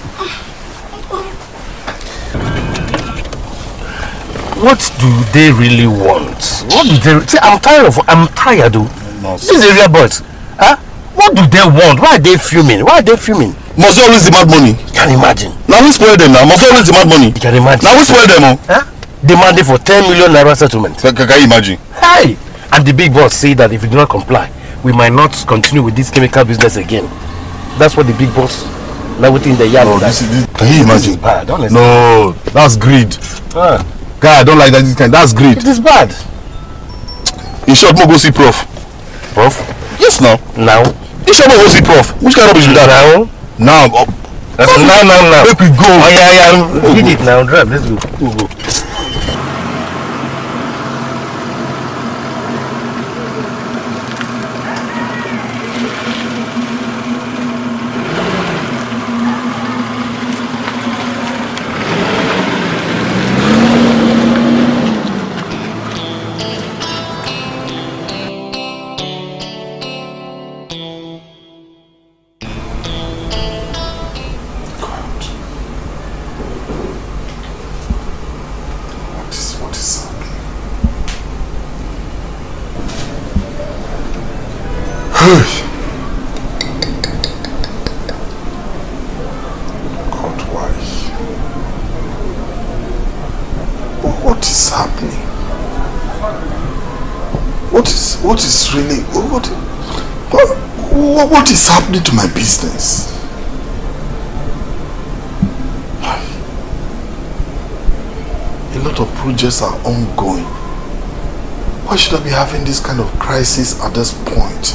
What do they really want? What do they? See, I'm tired of. I'm tired, though. No, this is a real boss. Huh? What do they want? Why are they fuming? Why are they fuming? Must you always demand money? You can imagine. Now we spoil them now. Must you always demand money? You can imagine. Now we spoil them now. Huh? Demanding for ten million naira settlement. Can, can you imagine? Hey! And the big boss said that if we do not comply, we might not continue with this chemical business again. That's what the big boss, now within the yard. No, this is, this, can you imagine? This is bad. Honestly. No, that's greed. Huh? God, I don't like that. This kind. That's greed. It is bad. In short, more go see Prof. Prof? Yes, now. Now. This show was the prof. Which kind of rubbish is that? Now. Now. Oh. Uh, now, now, now. Let me go. Oh, yeah, yeah. Oh, read it now. Drive. Let's go. Go, go. What is really, what, what, what is happening to my business? A lot of projects are ongoing. Why should I be having this kind of crisis at this point?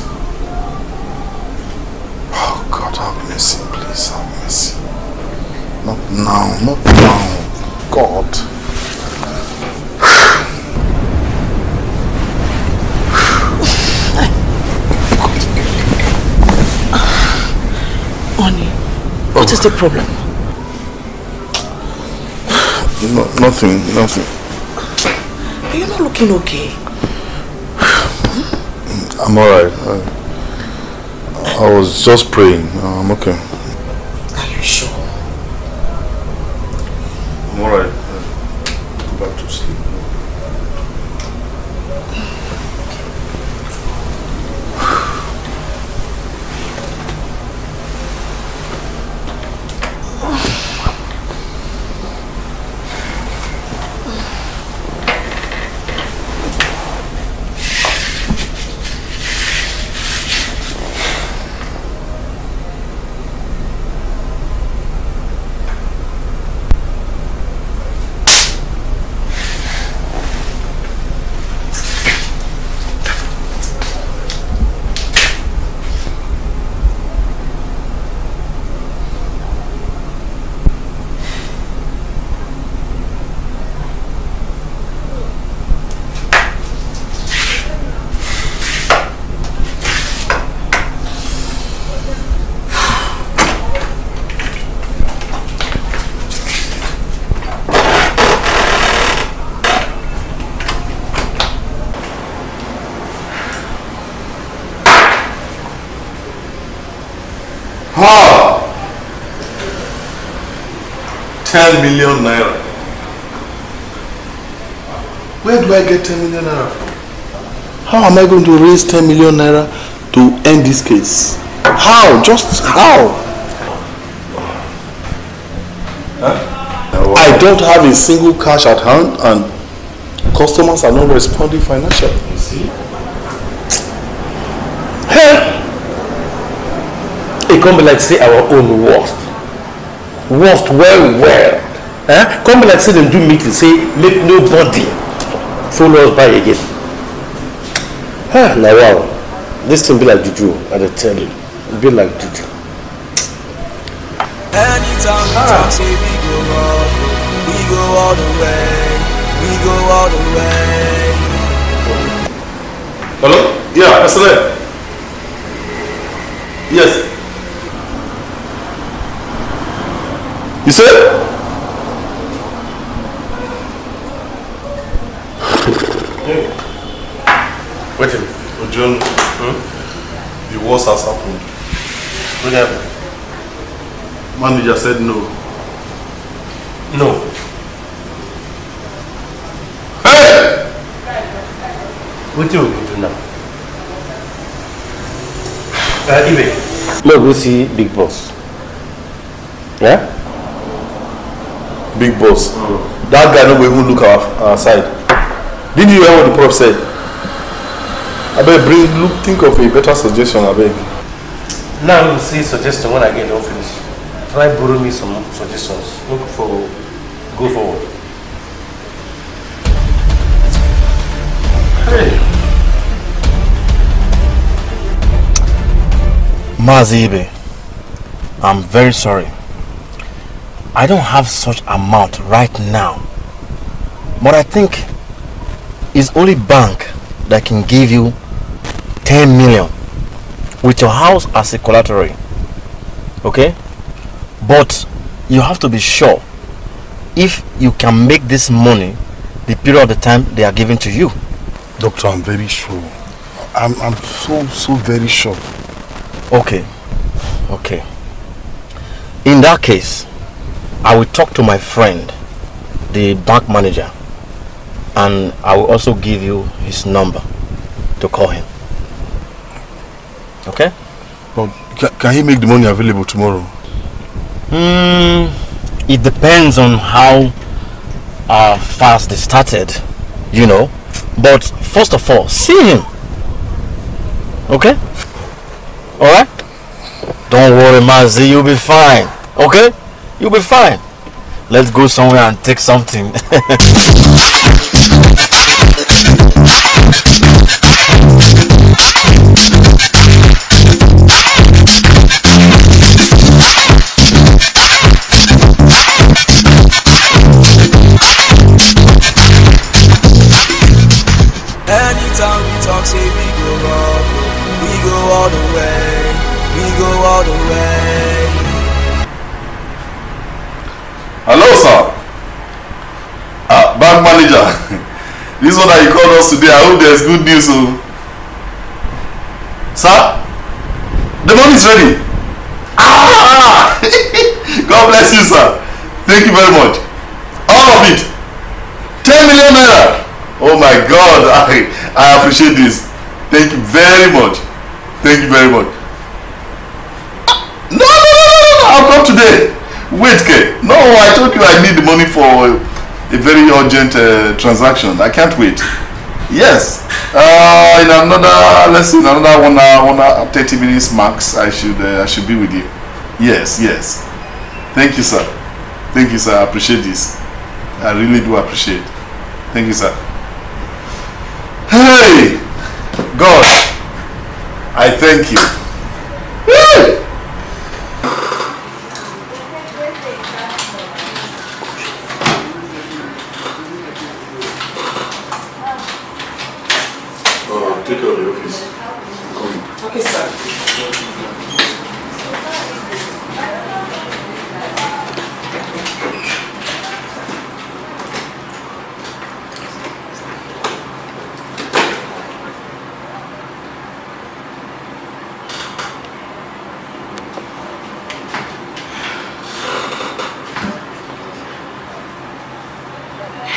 Oh God, have mercy, please, have mercy. Not now, not now, God. What is the problem? No, nothing, nothing. Are you not looking okay? I'm alright. I, I was just praying. I'm okay. Are you sure? I'm alright. Go back to sleep. ten million naira. Where do I get ten million naira from? How am I going to raise ten million naira to end this case? How? Just how? Huh? I don't have a single cash at hand and customers are not responding financially. You see? Hey! It can't be like say our own worst. Worst, well, well. Eh? Can't be like say them do meeting, say, make nobody follow us by again. Ah, now wow. This thing be like juju, I tell you. It be like juju. Anytime ah. we go all, we go all the way, we go all the way. Hello? Yeah, that's right. Yes. You said? Wait a minute. Oh, John, hmm? The worst has happened. What happened? Manager said no. No. Hey! What do we do now? Uh, anyway. Look, we see Big Boss. Yeah? Big Boss. Mm. That guy don't even look our, our side. Didn't you hear what the prof said? I beg, bring, look, think of a better suggestion, I beg. Now you see suggestion when I get the office. Try borrow me some suggestions. Look for, go forward. Hey. Mazibe, I'm very sorry. I don't have such amount right now. But I think it's only bank that can give you ten million with your house as a collateral, okay? But you have to be sure if you can make this money the period of the time they are giving to you. Doctor, I'm very sure. I'm, I'm so, so very sure. Okay, okay. In that case, I will talk to my friend, the bank manager, and I will also give you his number to call him. Okay? But can, can he make the money available tomorrow? Mm, it depends on how uh, fast they started, you know. But first of all, see him. Okay? Alright? Don't worry, Mazi, you'll be fine. Okay? You'll be fine. Let's go somewhere and take something. Anytime we talk, say we go all, we go all the way, we go all the way. Hello, sir. Uh, bank manager. This one that you called us today, I hope there's good news. So. Sir, the money's ready. Ah! God bless you, sir. Thank you very much. All of it. ten million naira. Oh my God, I, I appreciate this. Thank you very much. Thank you very much. No, no, no, no, no. I'll come today. Wait, K. No, I told you I need the money for a very urgent uh, transaction. I can't wait. Yes. Uh, in another, let's see, in another one hour, one hour, thirty minutes max, I should, uh, I should be with you. Yes, yes. Thank you, sir. Thank you, sir. I appreciate this. I really do appreciate. Thank you, sir. Hey, God, I thank you. Hey. Oh, take care of the office. Come. Okay, sir.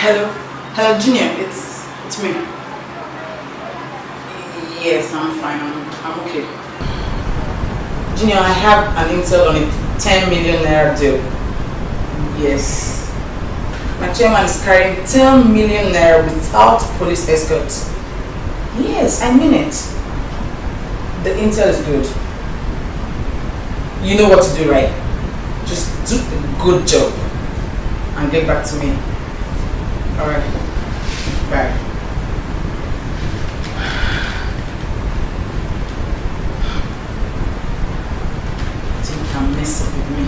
Hello? Hello, Junior. It's, it's me. Yes, I'm fine. I'm, I'm okay. Junior, I have an intel on a ten million naira deal. Yes. My chairman is carrying ten million naira without police escort. Yes, I mean it. The intel is good. You know what to do, right? Just do a good job and get back to me. Alright. Bye. I think you can mess up with me.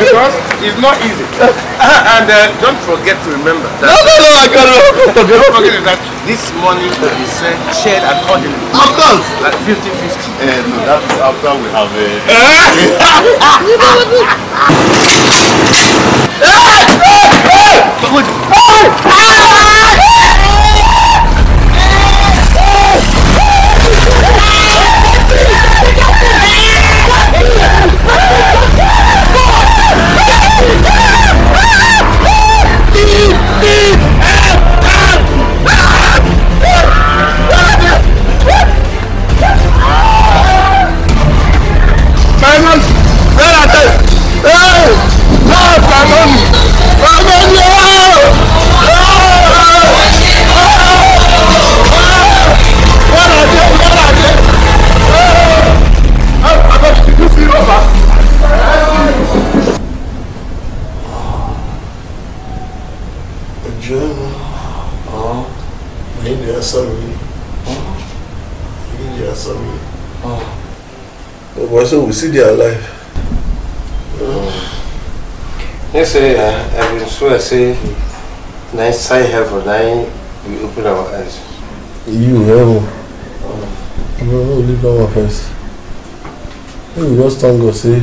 Because it's not easy. And uh, don't forget to remember that. No, no, no, I can't. Don't forget that this money will be shared accordingly. Of course. Like fifty fifty. Uh, no, that is after we have a. You know what it is? So we see their life. Mm. Yes, sir, uh, I will swear, say, nine side heaven, nine, we open our eyes. You heaven. Mm. No, no, leave our face. We just thank God, say,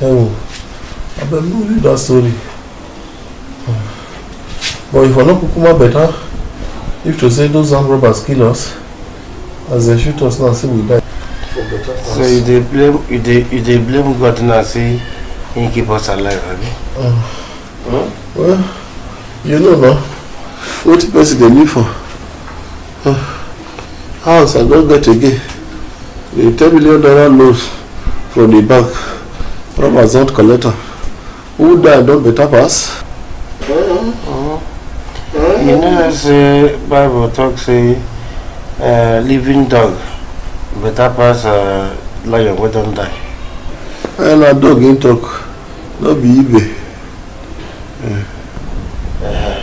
heaven. I bet no leave that story. Mm. But if I know Kukuma better, if to say those armed robbers kill us, as they shoot us now, see we die. So you they blame you they you they blame God now, see he keep us alive, have you? Uh, huh? Well, you know now. What person they live for? Uh, house I don't get again. The ten million dollar loans from the bank, from Amazon collector. Who die don't better pass? Uh, uh, uh, you know, as the uh, Bible talks, say. Uh, living dog, better pass uh, lion we don't die. And a dog in talk, no be easy. Uh. Uh,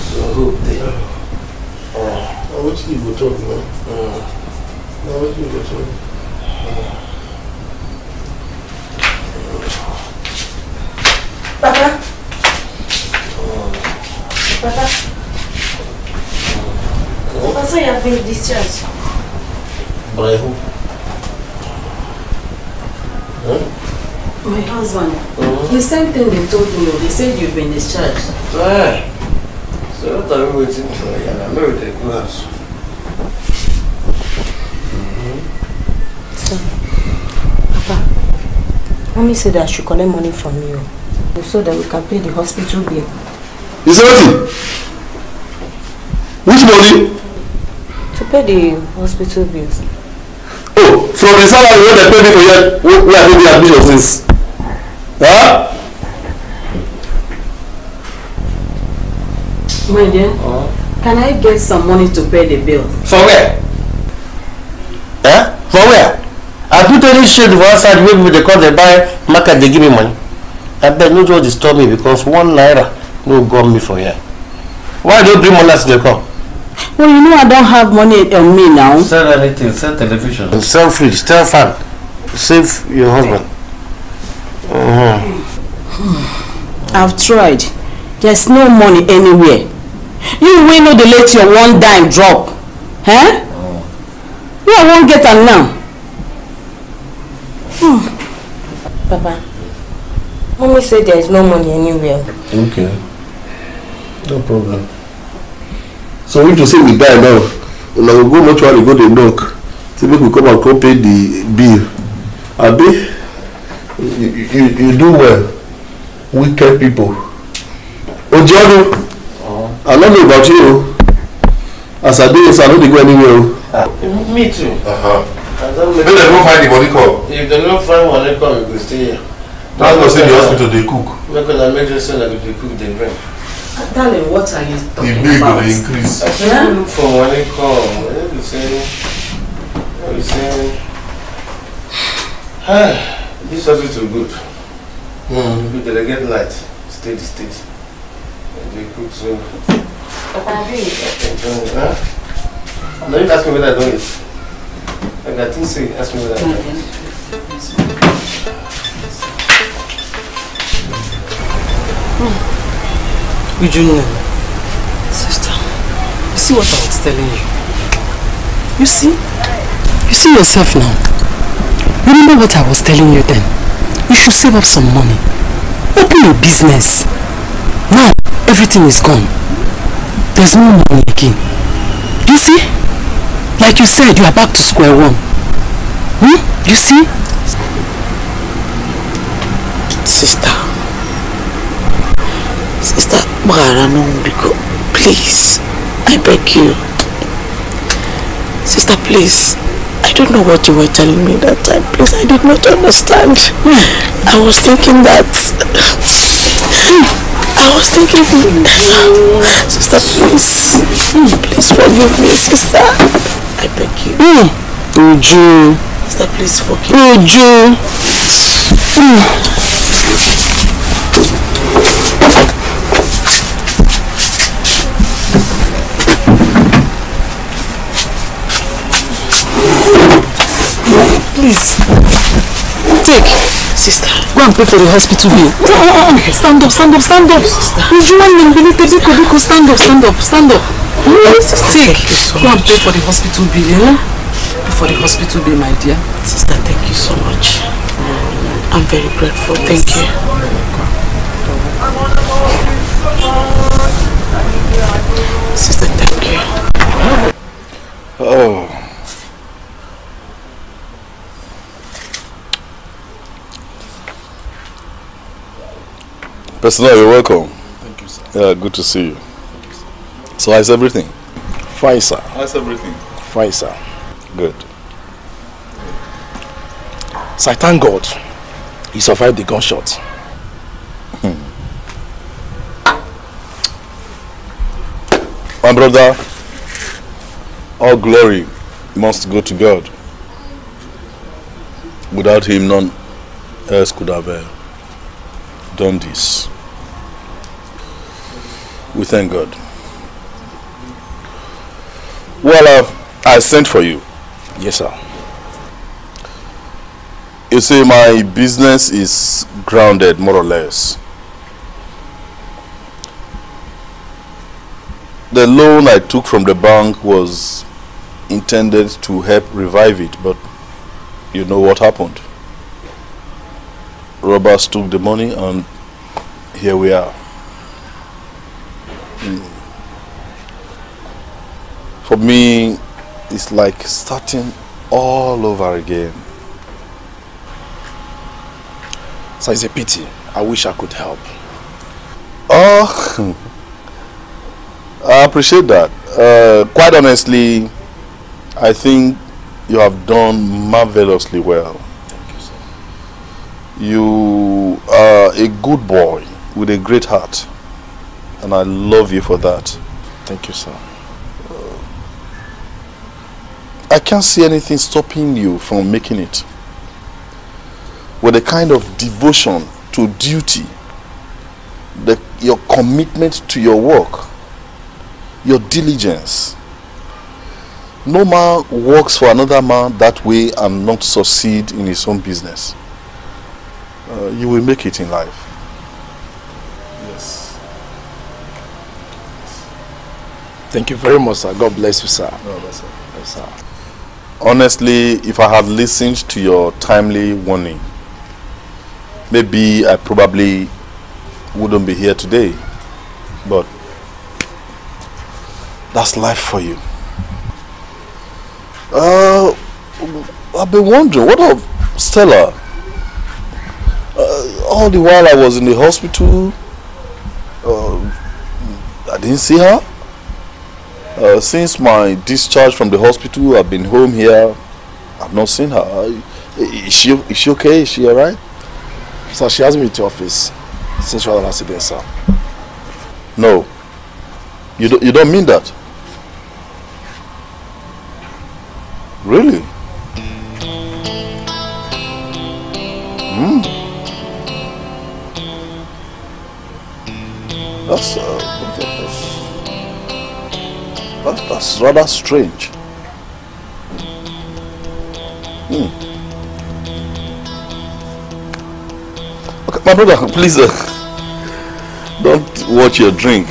so hope they. I want you to talk now. I want you to talk. Papa. Uh. Papa. That's why you have been discharged. By who? Huh? My husband. Uh-huh. The same thing they told me. They said you've been discharged. Why? So what are we waiting for? Yeah, I'm married to a glass. So, Papa, Mommy said I should collect money from you so that we can pay the hospital bill. You said what? Which money? To pay the hospital bills. Oh, from the salary when they pay me for your, we are doing the admission since. Huh? My dear, uh, can I get some money to pay the bill? For where? Huh? For where? I put any shade for outside with me because they buy market, they give me money. I bet no one disturb me because one naira no got me for here. Why do you bring money to the car? Well, you know I don't have money on me now. Sell anything, sell television. Sell fridge, sell fan. Save your husband. Mm-hmm. I've tried. There's no money anywhere. You will not let your one dime drop. Huh? Oh. You I won't get her now. Hmm. Papa, Mommy said there is no money anywhere. Okay. No problem. So if you say we die now, we will go mortuary, go to knock. So we come and go pay the bill. Abi, you, you, you do well. Wicked people. Ojiano, oh. I love you about you. As I do this, I don't go anywhere. Uh, me too. Uh-huh. If they don't find the money, come. If they don't find money, come, we will stay here. That's why say the hospital they cook. Because I make sure that if they cook, they bring. Darling, what are you talking about? The bill will increase. I should yeah? look for money, come. What you saying? What you saying? This hospital good. Mm. Good that I get light. Steady, steady. They cook so. I agree. Huh? No, you ask me whether I don't eat. If I think so, ask me whether I don't eat. Eugenia, sister, you see what I was telling you? You see? You see yourself now. Remember what I was telling you then? You should save up some money. Open your business. Now, everything is gone. There's no money again. You see? Like you said, you are back to square one. Hmm? You see? Sister. Sister, please. I beg you. Sister, please. I don't know what you were telling me that time. Please, I did not understand. I was thinking that... I was thinking... Sister, please. Please forgive me, sister. I beg you. Mm. Uju. Sister, please forgive me. Uju. Mm. Please. Take. Sister. Go and pay for the hospital bill. Stand up, stand up, stand up. Sister. Uju, stand up, stand up, stand up. Yes, take. Thank you so much. Go and pay for the hospital bill, eh? Pay for the hospital bill, my dear. Sister, thank you so much. I'm very grateful. Yes. Thank you. Sister, thank you. Oh. Personal, you're welcome. Thank you, sir. Yeah, good to see you. So how's everything? Fine, sir. How's everything? Fine, sir. Good. So I thank God he survived the gunshot. Hmm. My brother, all glory must go to God. Without him, none else could have uh, done this. We thank God. Well, uh, I sent for you. Yes, sir. You see, my business is grounded, more or less. The loan I took from the bank was intended to help revive it, but you know what happened. Robbers took the money, and here we are. Mm. For me, it's like starting all over again. So it's a pity. I wish I could help. Oh, I appreciate that. Uh, quite honestly, I think you have done marvelously well. Thank you, sir. You are a good boy with a great heart, and I love you for that. Thank you, sir. I can't see anything stopping you from making it. With the kind of devotion to duty, the, your commitment to your work, your diligence. No man works for another man that way and not succeed in his own business. Uh, you will make it in life. Yes. Thank you very much, sir. God bless you, sir. No, that's it. Yes, sir. Honestly, if I had listened to your timely warning, maybe I probably wouldn't be here today. But that's life for you. Uh, I've been wondering, what of Stella? Uh, all the while I was in the hospital, uh, I didn't see her. Uh, since my discharge from the hospital, I've been home here. I've not seen her. Is she, is she okay? Is she alright? Sir, she hasn't been to office since you had an accident, sir. No. You don't, you don't mean that? Really? Hmm. That's... Uh, that's That's, that's rather strange. Hmm. Okay, my brother, please uh, don't watch your drink.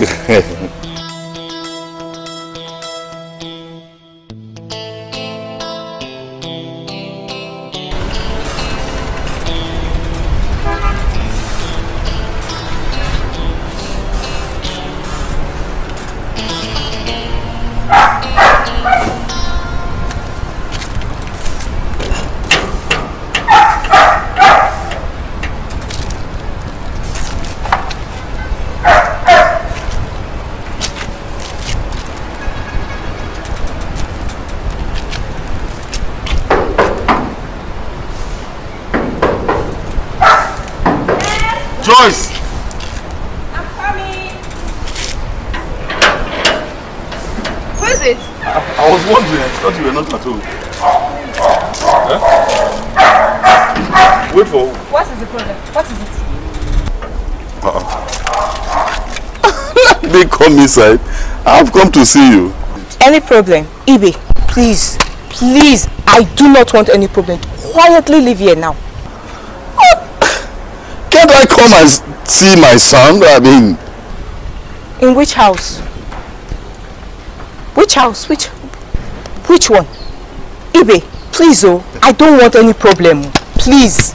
Inside, I've come to see you. Any problem, Ibe? Please, please, I do not want any problem. Quietly leave here now. Oh, can't I come and see my son? I mean, in which house? Which house? Which, which one? Ibe, please, oh, I don't want any problem. Please,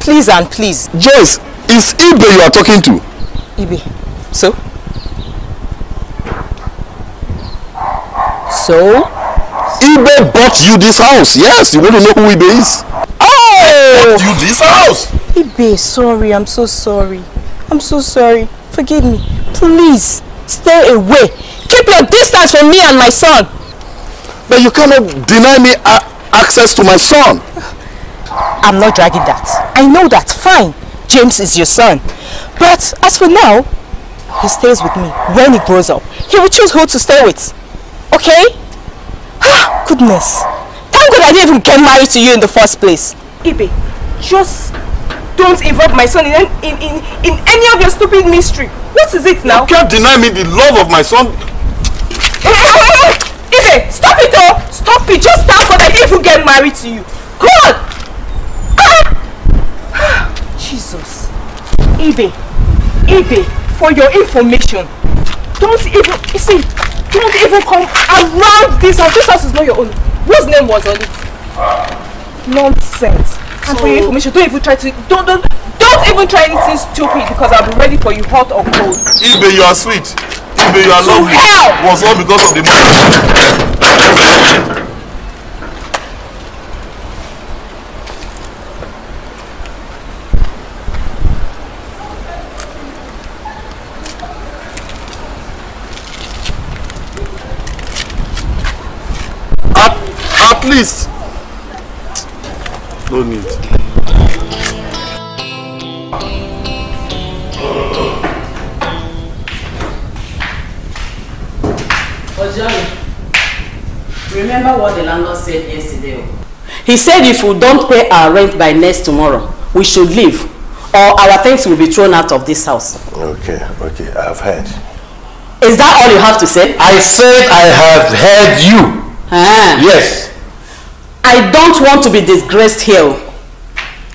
please, and please. Joyce, it's Ibe you are talking to. Ibe, so. So? Ibe bought you this house. Yes, you want to know who Ibe is? Oh! Bought you this house! Ibe, sorry, I'm so sorry. I'm so sorry. Forgive me. Please, stay away. Keep your distance from me and my son. But you cannot deny me access to my son. I'm not dragging that. I know that. Fine. James is your son. But as for now, he stays with me. When he grows up, he will choose who to stay with. Okay? Ah, goodness. Thank God I didn't even get married to you in the first place. Ibe, just don't involve my son in, in, in, in any of your stupid mystery. What is it now? You can't deny me the love of my son. Ibe, stop it though. Stop it. Just thank God I didn't even get married to you. God! Ah. Jesus. Ibe, Ibe, for your information, don't even... You see, don't even come around this house. This house is not your own. Whose name was on it? Nonsense. And so, for your information, don't even try to don't don't don't even try anything stupid because I'll be ready for you, hot or cold. Ibe, you are sweet. Ibe, you are so lovely. Hell. Was all because of the money. Please. No need. Ojoy, remember what the landlord said yesterday. He said if we don't pay our rent by next tomorrow, we should leave or our things will be thrown out of this house. Okay, okay, I've heard. Is that all you have to say? I said I have heard you. Ah. Yes. I don't want to be disgraced here.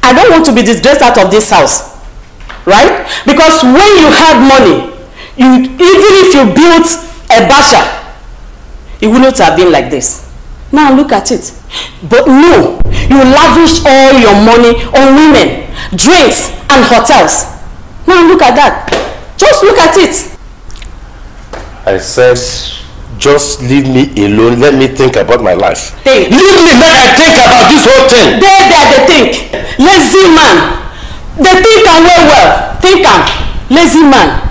I don't want to be disgraced out of this house. Right? Because when you had money, you, even if you built a basha, it would not have been like this. Now look at it. But no, you lavish all your money on women, drinks, and hotels. Now look at that. Just look at it. I said, just leave me alone. Let me think about my life. Think. Leave me, let I think about this whole thing. There, there, they think. Lazy man. They think and well, well. Think and lazy man.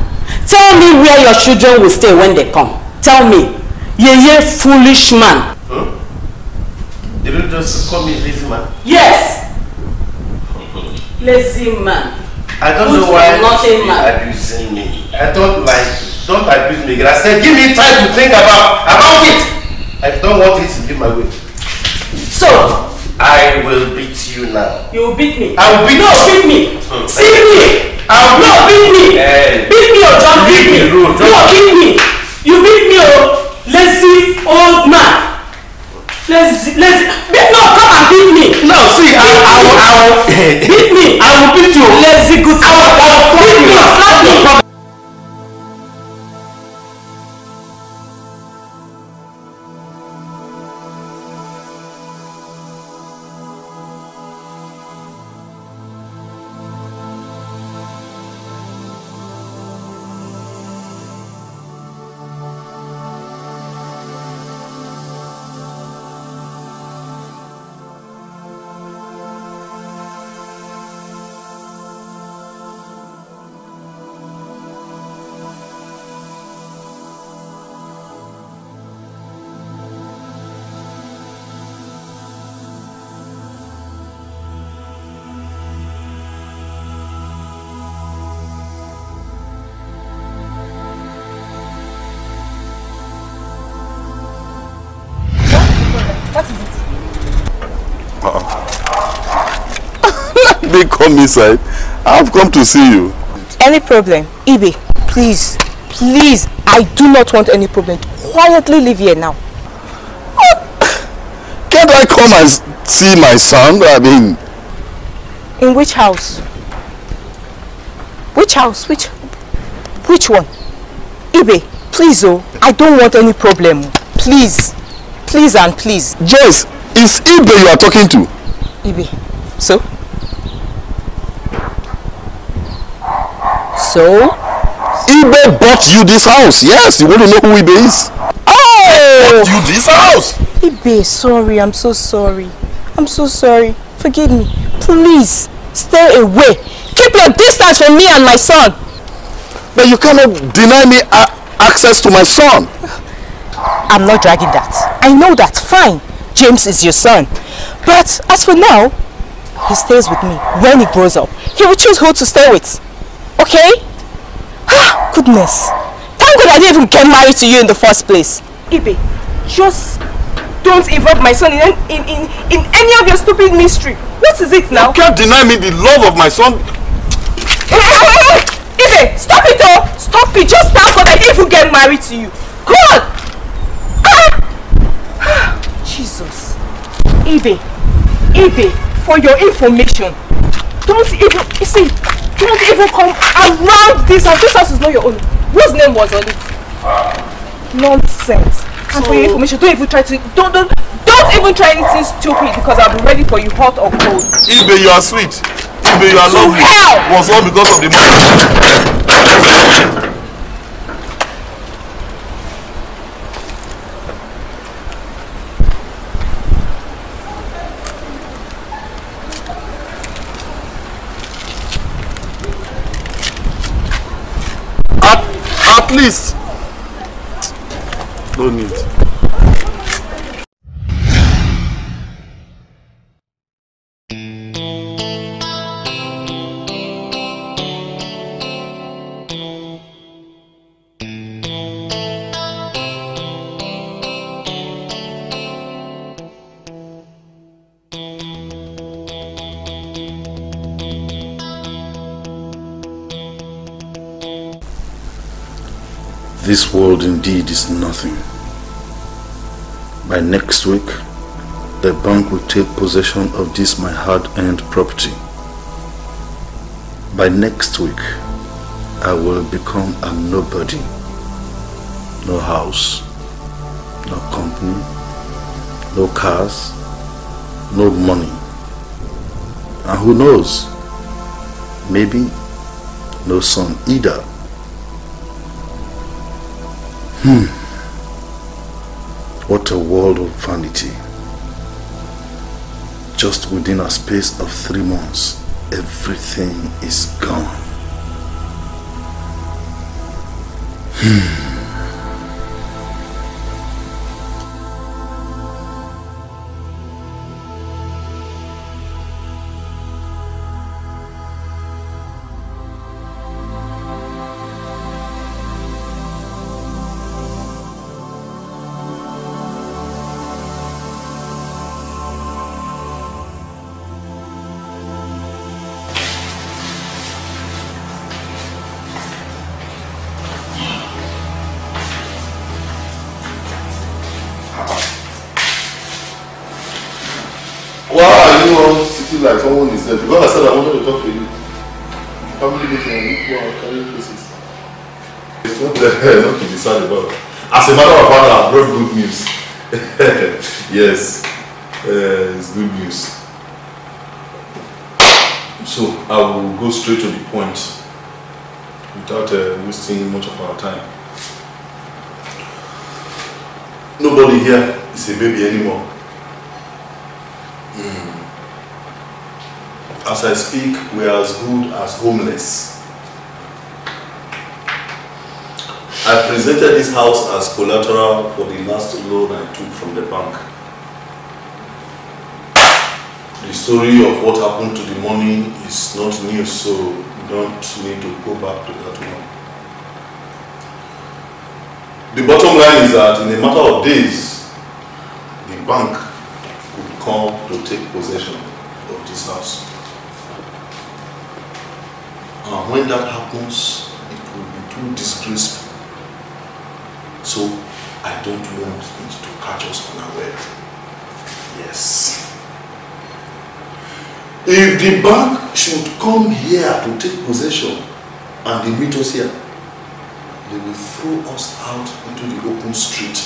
Tell me where your children will stay when they come. Tell me. Ye ye foolish man. Did you just call me lazy man? Yes! Lazy man. I don't Good know why you're abusing me. I don't like it. Don't abuse me. I said, give me time to think about, about it. I don't want it to be my way. So? I will beat you now. You will beat me. I will beat you. No, beat me. Hmm. See me. I will no, beat me. Hey. Beat me or don't beat me. No, beat me. You beat me or lazy old man. Let's, let's, no, come and beat me. No, see, I will, I will, I will, beat me. I will beat you. Let's see, good. I will, I will beat you. Slap me. Come inside. I've come to see you. Any problem? Ibe, please, please, I do not want any problem. Quietly leave here now. Can't I come and see my son? I mean... In which house? Which house? Which, which one? Ibe, please, oh, I don't want any problem. Please, please and please. Yes, it's Ibe you are talking to. Ibe, so? So? Ibe bought you this house. Yes, you want to know who Ibe is? Oh! Bought you this house. Ibe, sorry. I'm so sorry. I'm so sorry. Forgive me. Please, stay away. Keep your distance from me and my son. But you cannot deny me access to my son. I'm not dragging that. I know that. Fine. James is your son. But as for now, he stays with me. When he grows up, he will choose who to stay with. Okay? Ah, goodness. Thank God I didn't even get married to you in the first place. Ibe, just don't involve my son in, in, in, in any of your stupid mystery. What is it now? You can't deny me the love of my son. Ibe, stop it though. Stop it. Just thank God I didn't even get married to you. God! Ah. Jesus. Ibe, Ibe, for your information, don't even, you see, don't even come around this house. This house is not your own. Whose name was on it? Uh, Nonsense. And so for your information, don't even try to, don't, don't, don't even try anything stupid because I'll be ready for you hot or cold. Ibe, you are sweet. Ibe, you are so lovely. Hell. Was all because of the money. At least, no need. This world indeed is nothing. By next week, the bank will take possession of this my hard-earned property. By next week, I will become a nobody. No house, no company, no cars, no money. And who knows, maybe no son either. Hmm. What a world of vanity. Just within a space of three months, everything is gone. Hmm. As a matter of fact, I brought good news. Yes, uh, it's good news. So I will go straight to the point without uh, wasting much of our time. Nobody here is a baby anymore. Mm. As I speak, we are as good as homeless. I presented this house as collateral for the last loan I took from the bank. The story of what happened to the money is not new, so you don't need to go back to that one. The bottom line is that in a matter of days, the bank could come to take possession of this house. And when that happens, it will be too disgraceful. So, I don't want it to catch us unaware. Yes. If the bank should come here to take possession and they meet us here, they will throw us out into the open street.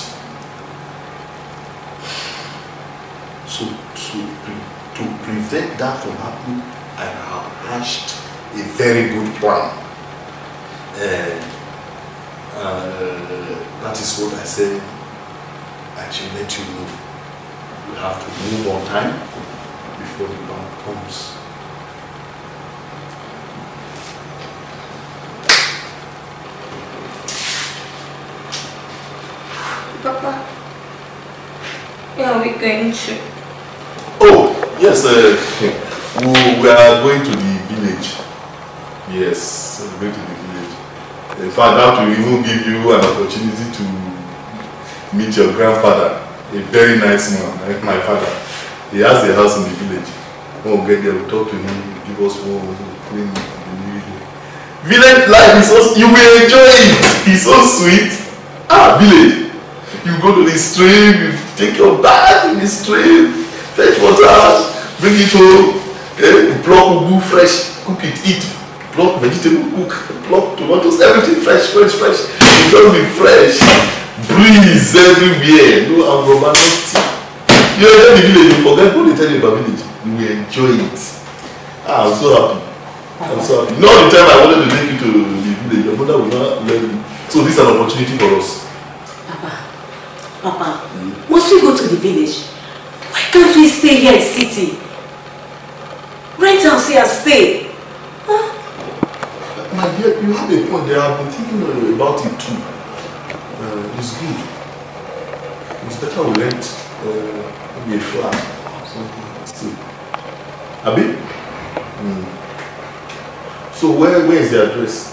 So, to, pre to prevent that from happening, I have hatched a very good plan. Uh, Uh, that is what I say. I should let you know. We have to move on time before the bank comes. Papa, where are we going to? Oh, yes, uh, we are going to the village. Yes, we are going to the village. In fact, that will even give you an opportunity to meet your grandfather, a very nice man, like my father. He has a house in the village. When we get there, we'll talk to him, give us more, clean the new village life. Is so, you will enjoy it. It's so sweet. Ah, village. You go to the stream, you take your bath in the stream, fetch water, bring it home, eh, block ugu fresh, cook it, eat. Block vegetable, cook, block tomatoes, everything fresh, fresh, fresh. It's going to be fresh. Breeze everywhere. No abnormality. You enter the village, you forget what they tell you about village. You will enjoy it. Ah, I'm so happy. I'm so happy. Not the time I wanted to take you to the village. Your mother will not let me. So this is an opportunity for us. Papa, Papa, hmm? Once we go to the village, why can't we stay here in the city? Rent house here, stay. Huh? My dear, you have a point there. I've been thinking about it too. Uh, it's good. It's better we rent uh, maybe a flat or something. Still. Abi? Mm. So where where is the address?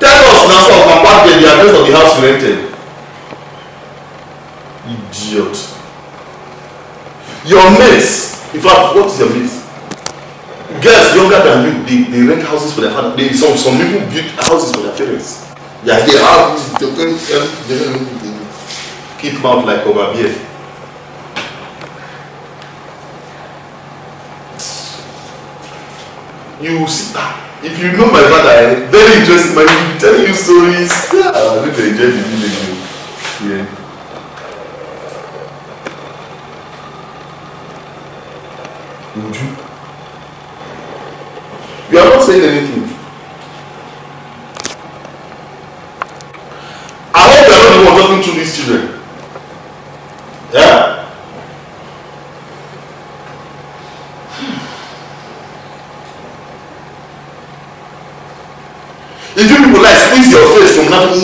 Tell us now, so Papa, the address of the house rented. Idiot. Your mates. In fact, what is your mates? Girls younger than you, they, they rent houses for their father. They, some, some people build houses for their parents. Yeah, they have keep mouth like over beer. You sit down. If you know my father, very interesting man, he'll be telling you stories. Yeah, I really enjoy the video. Yeah. Would you? You are not saying anything. I hope you are not the one talking to these children. Yeah? If you people like squeeze your face from now mm,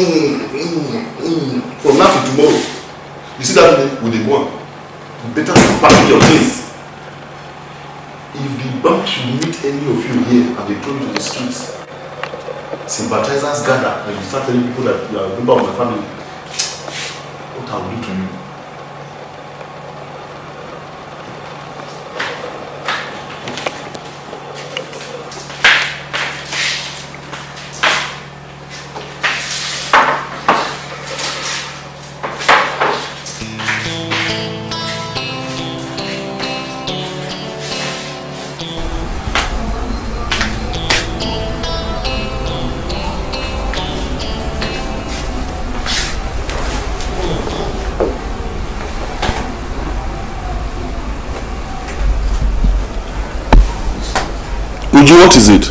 mm, mm, from now to tomorrow, you see that with the one, you better pack your face. If the bank should meet any of you here and they throw you to the streets, sympathizers gather and you start telling people that you are a member of my family, what I will do to you? What is it?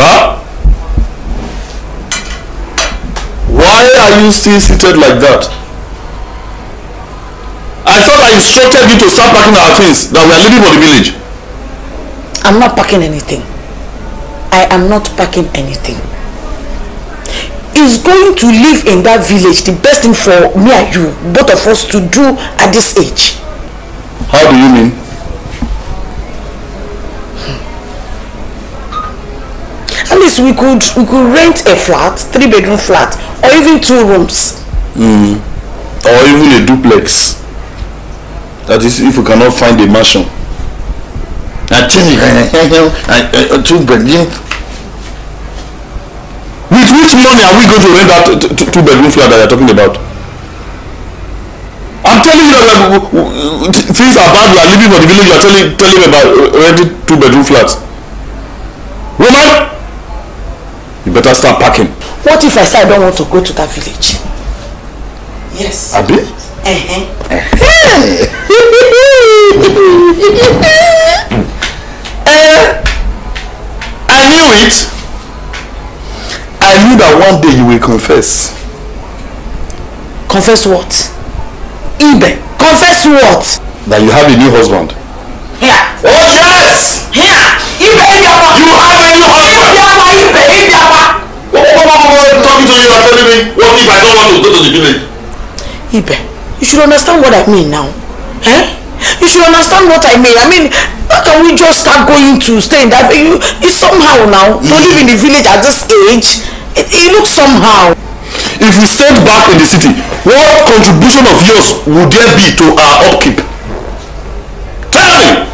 Huh? Why are you still seated like that? I thought I instructed you to start packing our things, that we are leaving for the village. I'm not packing anything. I am not packing anything. Is going to live in that village the best thing for me and you, both of us, to do at this age? How do you mean? We could we could rent a flat, three bedroom flat, or even two rooms, mm. or even a duplex. That is, if we cannot find a mansion. I think two bedroom. With which money are we going to rent that two bedroom flat that you are talking about? I'm telling you that things are bad. We are living for the village. You are telling telling me about renting two bedroom flats. Woman. You better start packing. What if I say I don't want to go to that village? Yes. Abi? Uh-huh. uh, I knew it. I knew that one day you will confess. Confess what? Ibe. Confess what? That you have a new husband. Yeah. Oh yes! Yeah! Ibe, you have a new husband! Ibe, I'm talking to you and telling me what if I don't want to go to the village? Ibe, you should understand what I mean now. Eh? You should understand what I mean. I mean, how can we just start going to stay in that village? It's somehow now, to live in the village at this age, it, it looks somehow. If we stayed back in the city, what contribution of yours would there be to our upkeep? Tell me!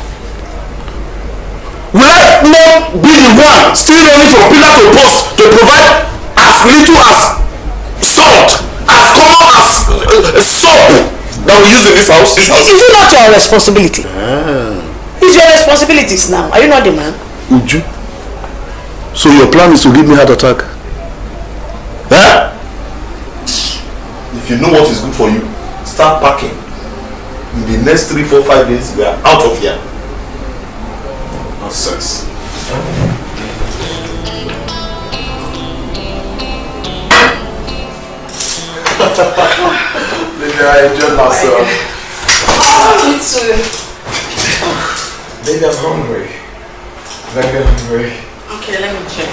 Will I not be the one still running from pillar to post to provide as little as salt, as common as uh, soap that we use in this house? Is it not your responsibility? Ah. It's your responsibilities now. Are you not the man? Uju. So your plan is to give me heart attack? Huh? If you know what is good for you, start packing. In the next three, four, five days, we are out of here. Nonsense. Baby, I enjoyed myself. Oh, me too. Baby, I'm hungry. Baby, I'm hungry. Okay, let me check.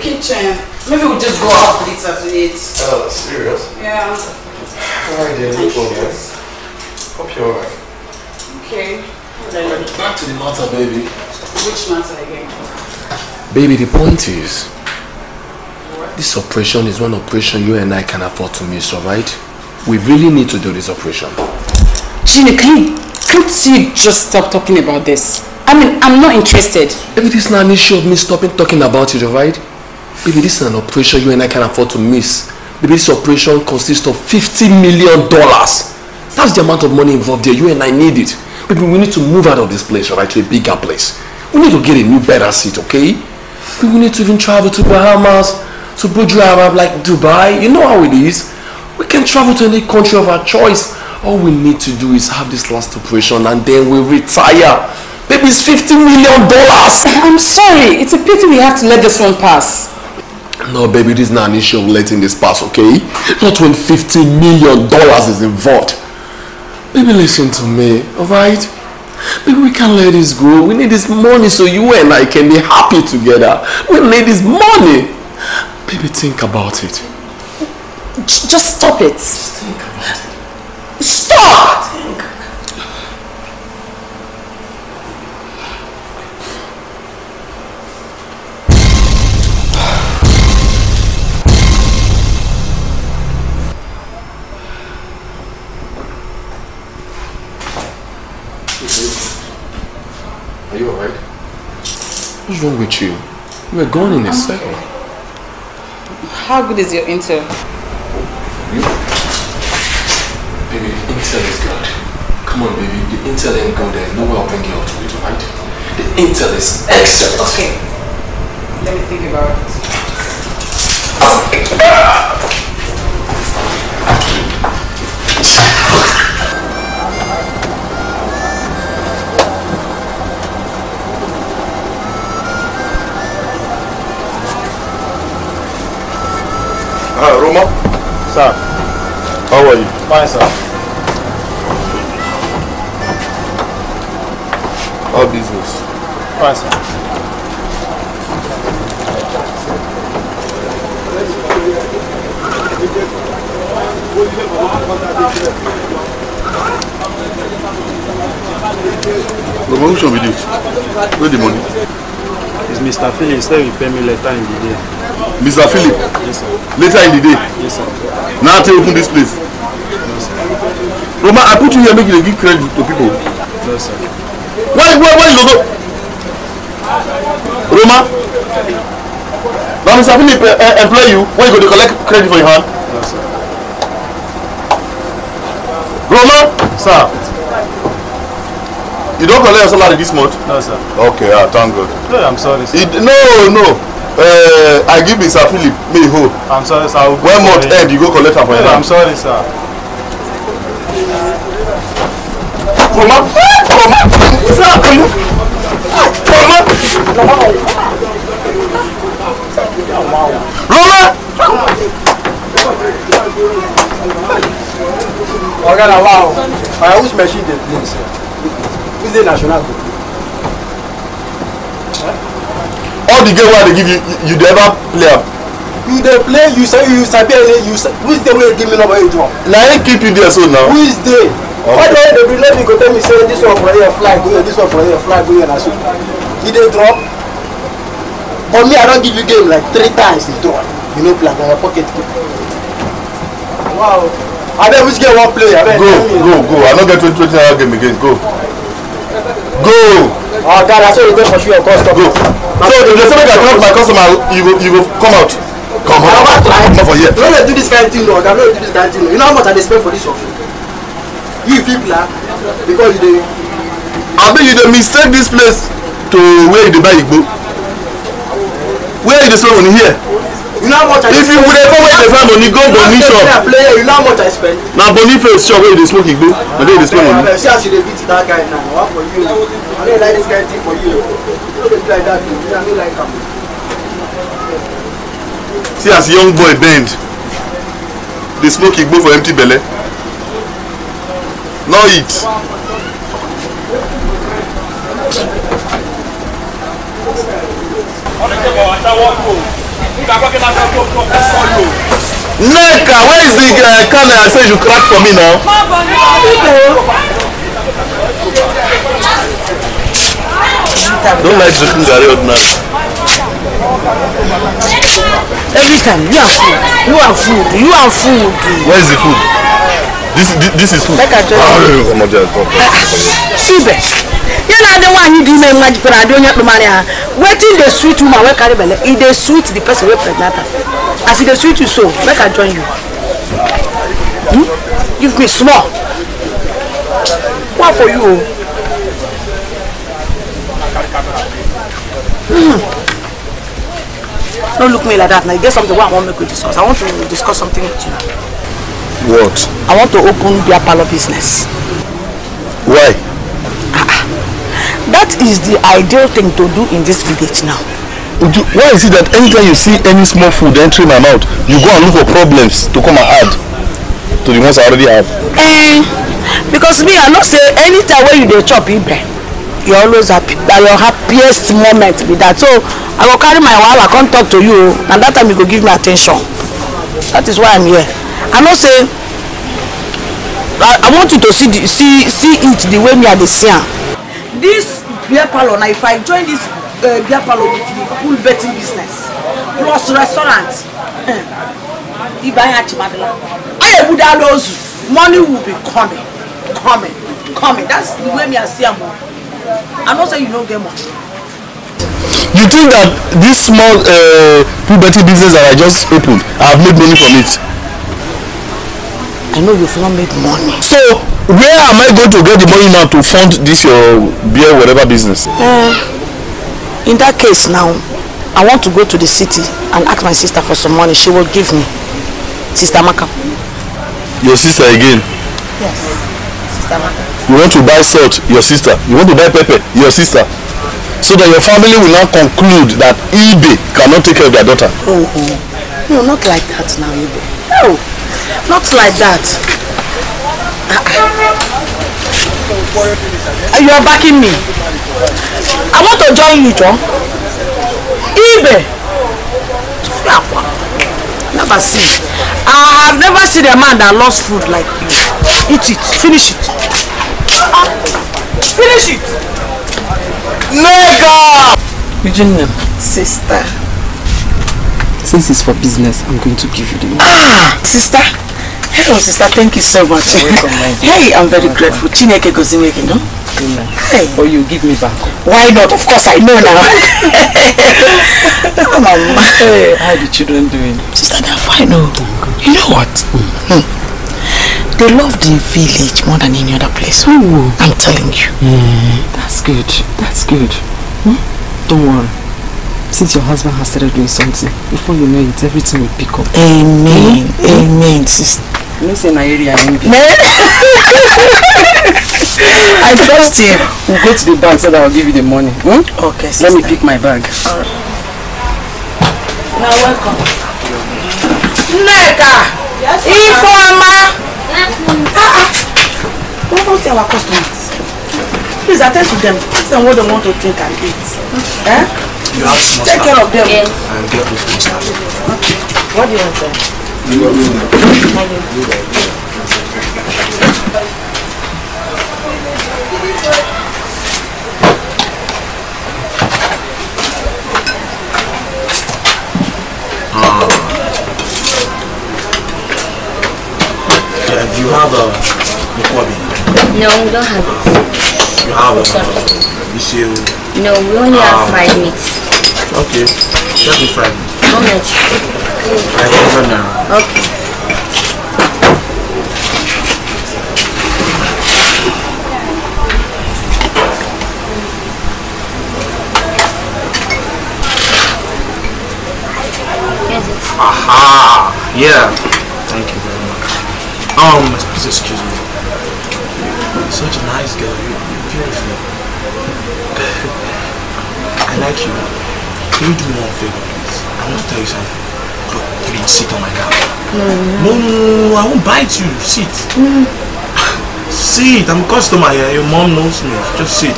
Kitchen. Maybe we'll just go out later to eat. Oh, serious? Yeah. Alright, dear, look for me. Hope you're alright. Okay. Back to the matter, baby. Which matter again? Baby, the point is, what? This operation is one operation you and I can afford to miss, alright? We really need to do this operation. Gina, can you, can't you just stop talking about this? I mean, I'm not interested. Baby, this is not an issue of me stopping talking about it, alright? Baby, this is an operation you and I can afford to miss. Baby, this operation consists of fifty million dollars. That's the amount of money involved there. You and I need it. Baby, we need to move out of this place, alright, to a bigger place. We need to get a new, better seat, okay? Baby, we need to even travel to Bahamas, to Burj Arab, like Dubai. You know how it is. We can travel to any country of our choice. All we need to do is have this last operation and then we retire. Baby, it's fifty million dollars. I'm sorry. It's a pity we have to let this one pass. No, baby, this is not an issue of letting this pass, okay? Not when fifty million dollars is involved. Baby, listen to me, alright? Baby, we can't let this go. We need this money so you and I can be happy together. We need this money. Baby, think about it. Just stop it. Just think about it. Stop! Think. Are you alright? What's wrong with you? You were gone in a second. How good is your intel? You? Baby, the intel is good. Come on, baby. The intel ain't good. There's no way I'll bring you up to it, alright? The intel is excellent. Okay. Let me think about it. Uh, Roma? Sir. How are you? Fine, sir. All business. Right, sir. But what should we do? Where the money? It's Mister Philip said you pay me later in the day. Mister Philip? Yes, sir. Later in the day? Yes, sir. Now I open this place. No, sir. Roma, I put you here making a give credit to people. No, sir. Why, why, why you go? Roma? Now Mister Philip uh, employ you. Why you go to collect credit for your hand? No, sir. Roma? Sir. You don't collect your salary this month? No, sir. Okay, ah, thank God. No, I'm sorry, sir. It, no, no. Uh, I give Mister Philip me hold. I'm sorry, sir. One month end, you go collect her for your hand. I'm sorry, sir. Roma? Roma? Sir, come on. Roma! Roma! I got a wow. I always mention the place. It's the national group. All the game where they give you, you never play. You they play, you say you sabi, you say who is the way give me number eight one? Now I keep you there so now. Who is they? Okay. Why don't they be let me go tell me say this one for your fly go here, this one for your fly go here and I shoot. He didn't drop. But me I don't give you game like three times he drop. You know play like, my pocket keep. Wow. I don't which game one play. I go, go, go. I don't get twenty hour game again. Go. Go. Oh God, I saw you go for sure your customer. Go. So if they say I drop my customer, you will you will come out. Come on. I don't come over here. You don't do this kind of thing, dog. I don't do this kind of thing. You know how much I spend for this one? You feel like because you dey. I mean you dey mistake this place to where you dey buy igbo. Where you dey spend money here? You know how much I if spend. If you would ever where you dey find money, go Boni shop. You know how much I spend. Now Boniface shop where you dey smoke igbo, na there you dey spend money. See as you dey beat that guy now. What for you? I don't like this kind of thing for you. You no dey like that. You don't like am. See as young boy bend, dey smoke igbo for empty belle. No eat. Neka, where is the uh, camera I said you crack for me now? Don't like the things I heard now. Every time, you are food. You are food. You are food. Where is the food? This, this, this is food. Like I told you. Oh, my God. See, best. You know the one you give me magic, but I don't have the money. Waiting the sweet woman, where carry belly. If they sweet the person, we're pregnant. I see the sweet you so, where can join you? Hmm? Give me small. What for you? Mm. Don't look me like that. Now you get something. What I want to discuss. I want to discuss something with you. What? I want to open beer parlor business. Why? That is the ideal thing to do in this village now. You, why is it that anytime you see any small food entering my mouth, you go and look for problems to come and add to the ones I already have? Eh, because me, I not say anytime when you dey chop ibre, you always happy. That your happiest moment be that. So I will carry my wallet, I come talk to you, and that time you go give me attention. That is why I'm here. I not say I, I want you to see the, see see it the way me I dey see am. This beer parlor, now if I join this uh, beer parlor with the pool betting business, plus restaurant, if I had Chimadela, I would have those money will be coming, coming, coming. That's the way me I see them. I'm not saying you know them. You think that this small uh, pool betting business that I just opened, I have made money from it? I know you've not made money. So, where am I going to get the money now to fund this your beer whatever business? Uh, in that case now, I want to go to the city and ask my sister for some money. She will give me. Sister Maka. Your sister again? Yes, Sister Maka. You want to buy salt, your sister. You want to buy pepper, your sister. So that your family will now conclude that Ibe cannot take care of their daughter. Oh, oh. No, not like that now, Ibe. No, not like that. You are backing me. I want to join you, John. Ibe. Never seen. I have never seen a man that loves food like you. Eat it. Finish it. Finish it. Nega. Eugenia. Sister. Since it's for business, I'm going to give you the money. Ah, sister. Hello sister, thank you so much. Welcome, hey, I'm very grateful. Chineke Gozimeke, no? Hey. Or you give me back. Why not? Of course I know now. Come on. Hey, how are the children doing? Sister, they're fine. Oh. You know what? Mm. Mm. They love the village more than any other place. Ooh. I'm telling you. Mm. That's good. That's good. Hmm? Don't worry. Since your husband has started doing something, before you know it, everything will pick up. Amen. Amen, sister. No say Nigeria envy. I trust him. We'll go to the bank so that I'll give you the money. Hmm? Okay, sister. Let me pick my bag. All right. Now welcome. Neka! Yes, Informa! We don't see our customers. Please attend to them. Tell them what they want to drink and eat. Eh? You have small Take care of them. Yeah. And get with me now. What do you want, sir? You are doing that. Do you have a Mukwabi? No, we don't have it. You have a No, we only um, have fried meat. Okay, just the fried meat. How much? Five thousand naira. Okay. Get it. Aha! Yeah. Thank you very much. Um, please excuse me. You're such a nice girl. You're beautiful. I like you. Can you do me one favor, please? I want to tell you something. Look, please sit on my lap. No, no, no, I won't bite you. Sit. Mm. Sit. I'm a customer here. Your mom knows me. Just sit.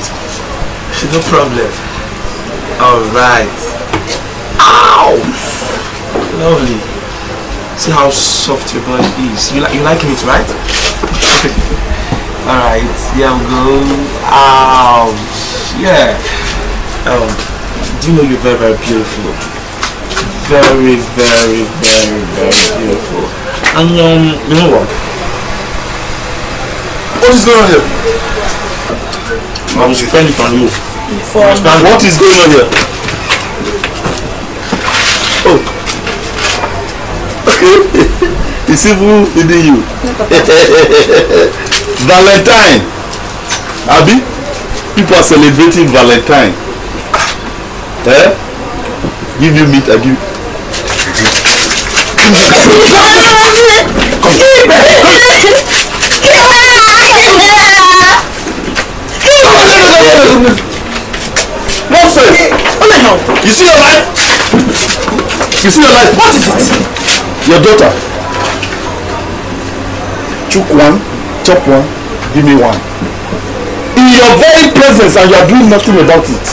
No problem. All right. Ow! Lovely. See how soft your body is. You like you like meat, right? All right. Yeah, we go. Ouch. Yeah. Um, do you know you're very, very beautiful? Very, very, very, very beautiful. And um, you know what? What is going on here? I'm spending on you. What is going on here? Oh. It's even feeding you. Valentine. Abi, people are celebrating Valentine. Eh? Give you meat, I give you. Come. Come. Nonsense. What the hell? You see your life? You see your life? What is it? Your daughter. Chook one, chop one, give me one. In your very presence, and you are doing nothing about it.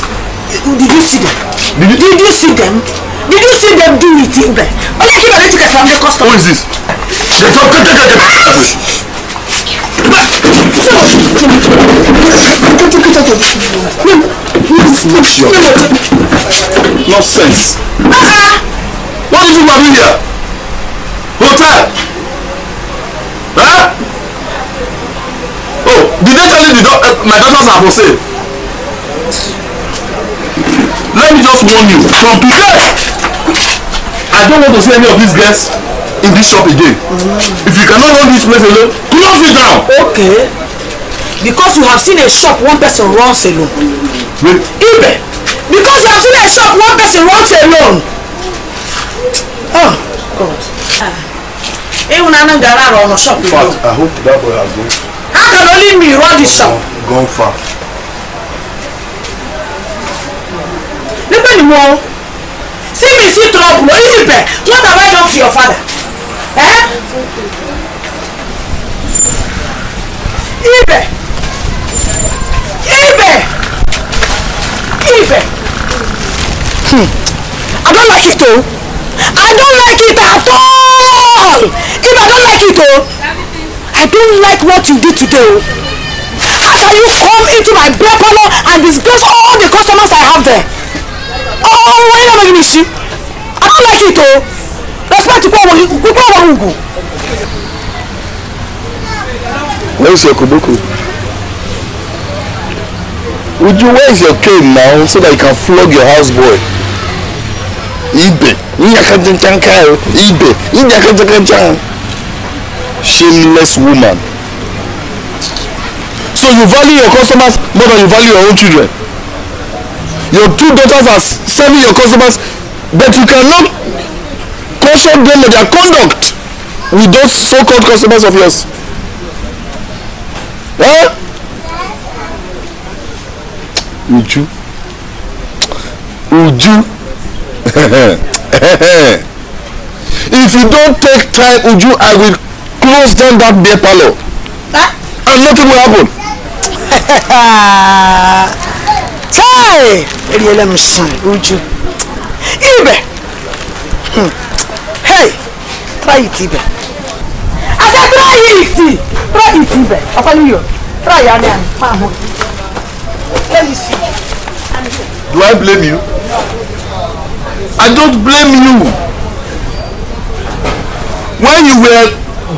Did you see them? Did you, Did you see them? Did you see them do it? Who is this? Get up, get up, get up. This is not sure. Nonsense. Uh-uh. What is you doing here? Hotel? Huh? Oh, did they tell you the do uh, my daughters are for sale? Let me just warn you, from today, I don't want to see any of these guests in this shop again. Mm. If you cannot run this place alone, close it down. Okay. Because you have seen a shop one person runs alone. Wait. Ibe. Because you have seen a shop one person runs alone. Oh, God. In fact, I hope that boy has gone. How can only me run this shop? Gone far. Anymore. See me see trouble. What have I done to your father? Eh? Ibe! Ibe! Ibe! Hmm. I don't like it though. I don't like it at all! Ibe, I don't like it though. I don't like what you did today. How can you come into my black parlor and disgrace all the customers I have there? Oh, why not making issue? I don't like it though. Respect to Kwawa Hugo. Where is your kubuku? Would you where is your cane now so that you can flog your houseboy? Ibe. Ibe. Shameless woman. So you value your customers more than you value your own children. Your two daughters are serving your customers, but you cannot caution them of their conduct with those so-called customers of yours. Huh? Uju. Uju. If you don't take time, Uju, I will close down that beer parlor. Huh? And nothing will happen. Hey! Elielem son, Uju. Ibe! Hey! Try it, Ibe. I said try it! Try it, Ibe. I follow you. Try it, Anne. Let me see. Do I blame you? I don't blame you. When you were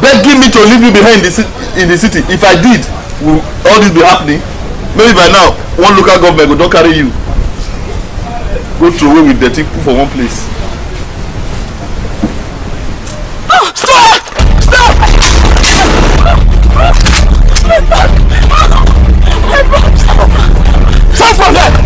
begging me to leave you behind in the city, if I did, will all this be happening? Maybe by now, one local government will not carry you. Go throw away with the thing for one place. Oh, stop! Stop! Stop from there!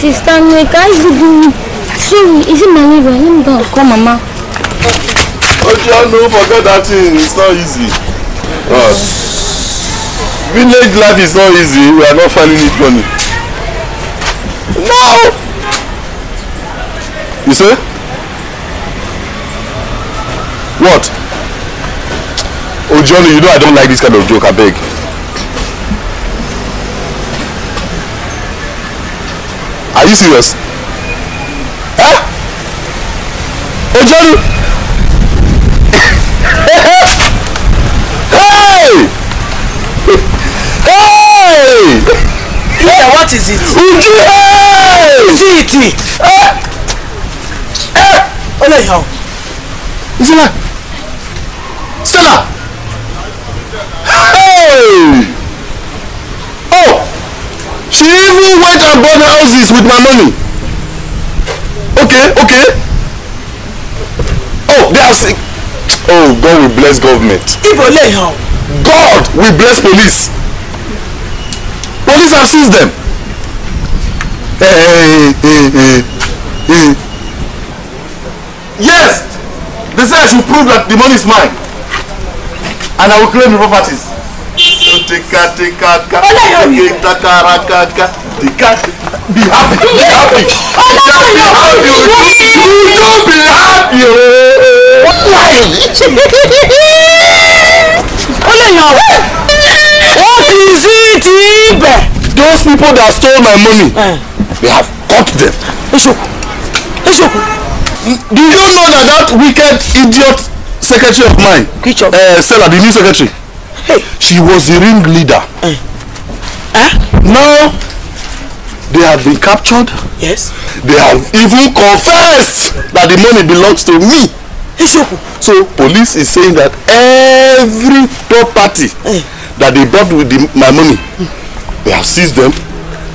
Si stanno casi sì, is it my neighbor? Go come mama. But you all know forget that thing, it's not easy. Uh, village life is not easy, we are not finding it funny. No! You say? What? Oh Johnny, you know I don't like this kind of joke, I beg. Are you serious? Huh? Oh Johnny! Hey! Hey! Yeah, what is it? Uju! Hey! See it! Eh! Eh! Olay how? Zola! Zola! Hey! Oh! She even went and bought houses with my money. Okay, okay. Oh, they are sick. Oh, God will bless government. God will bless police. Police have seized them. Hey, hey, hey, hey. Yes! They say I should prove that the money is mine. And I will claim the properties. Be happy, be happy. Be happy. What is it? Those people that stole my money, they have caught them. Do you know that that wicked idiot secretary of mine, uh, Stella, the new secretary? Hey. She was the ringleader. Eh. Huh? Now, they have been captured. Yes. They have even confessed that the money belongs to me. Ishoku. So, police is saying that every property eh. that they bought with the, my money, hmm. they have seized them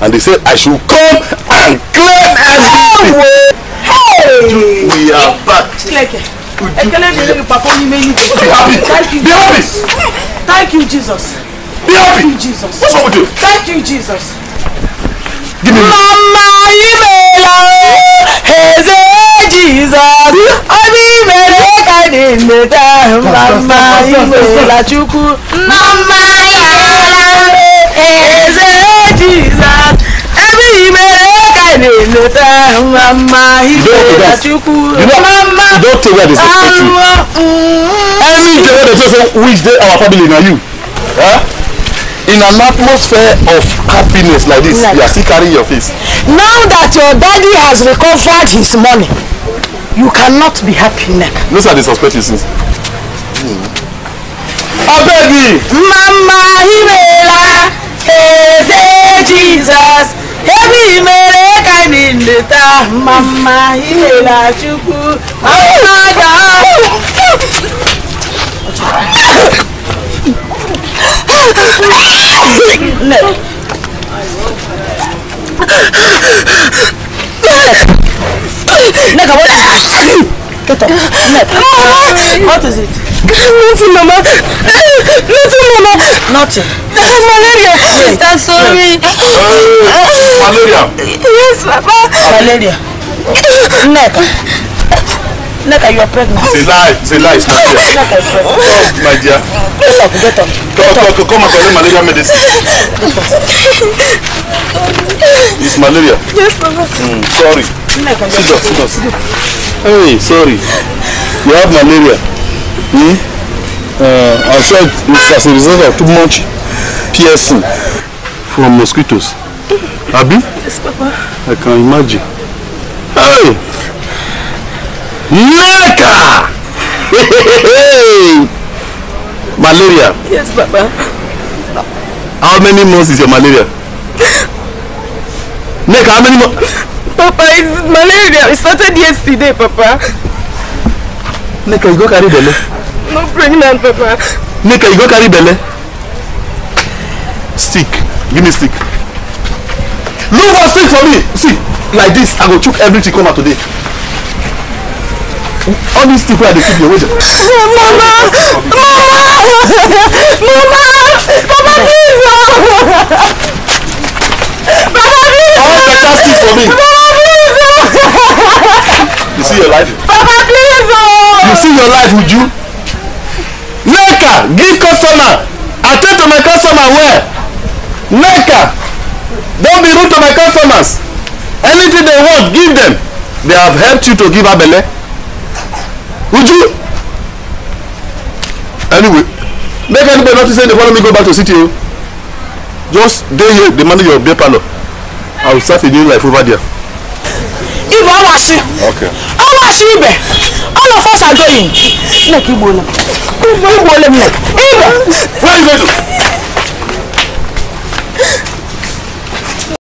and they said I should come and claim everything. Hey. We are back. Be happy. Be happy. Thank you, Jesus. Be happy. Thank you, Jesus. What's wrong with you? Thank you, Jesus. Give me Mama, you Hey, Jesus. I mean, I didn't know Mama, you Mama, Hey, Jesus. I mean, I didn't know Mama, you Mama, don't tell where this is. Any day they say, which day our family now you? Huh? In an atmosphere of happiness like this, like you are still carrying your face. Now that your daddy has recovered his money, you cannot be happy now. Those are the suspect you see. Oh baby! Mama, he mela, hey Jesus, he mela kind the time. Mama, he mela chuku, Mama. No. Neka, what is it? Get up. Neka. What is it? Nothing, Mama. Nothing, Mama. Nothing. Malaria. Yes. I'm sorry. Uh, malaria. Yes, Papa. Malaria. Neka. Neka, you are pregnant. It's a lie. It's a lie. It's not here. Neka is pregnant. Oh, my dear. Get up. Get up. Get up. Come and collect malaria medicine. It's malaria. Yes, Papa. Mm, sorry. Neka, sit down. Sit down. Sit down. Hey, sorry. You have malaria. Hmm? Uh, I'm sure it's as a result of too much piercing from mosquitoes. Abi? Yes, Papa. I can imagine. Hey! Neka! Malaria. Yes, Papa. How many months is your malaria? Neka, how many months? Papa, it's malaria. It started yesterday, Papa. Neka, you go carry belle. No pregnant, Papa. Neka, you go carry belle. Stick. Give me stick. Look for stick for me. See, like this, I go choke everything come out today. All these people are the people with them. Mama! Mama! Mama! Papa, please! Papa, please! All better stick for Mommy! You see your life? Papa, please! Oh. You see your life, would you? Neka, give customer! Attend to my customer, where? Neka! Don't be rude to my customers! Anything they want, give them! They have helped you to give Abele. Would you? Anyway, make anybody not to say they want me to go back to city. Just day here, demand your beer panel. I will start a new life over there. If I wash you, okay. I wash you, all of us are going. Like you, Bola. Where are you going to?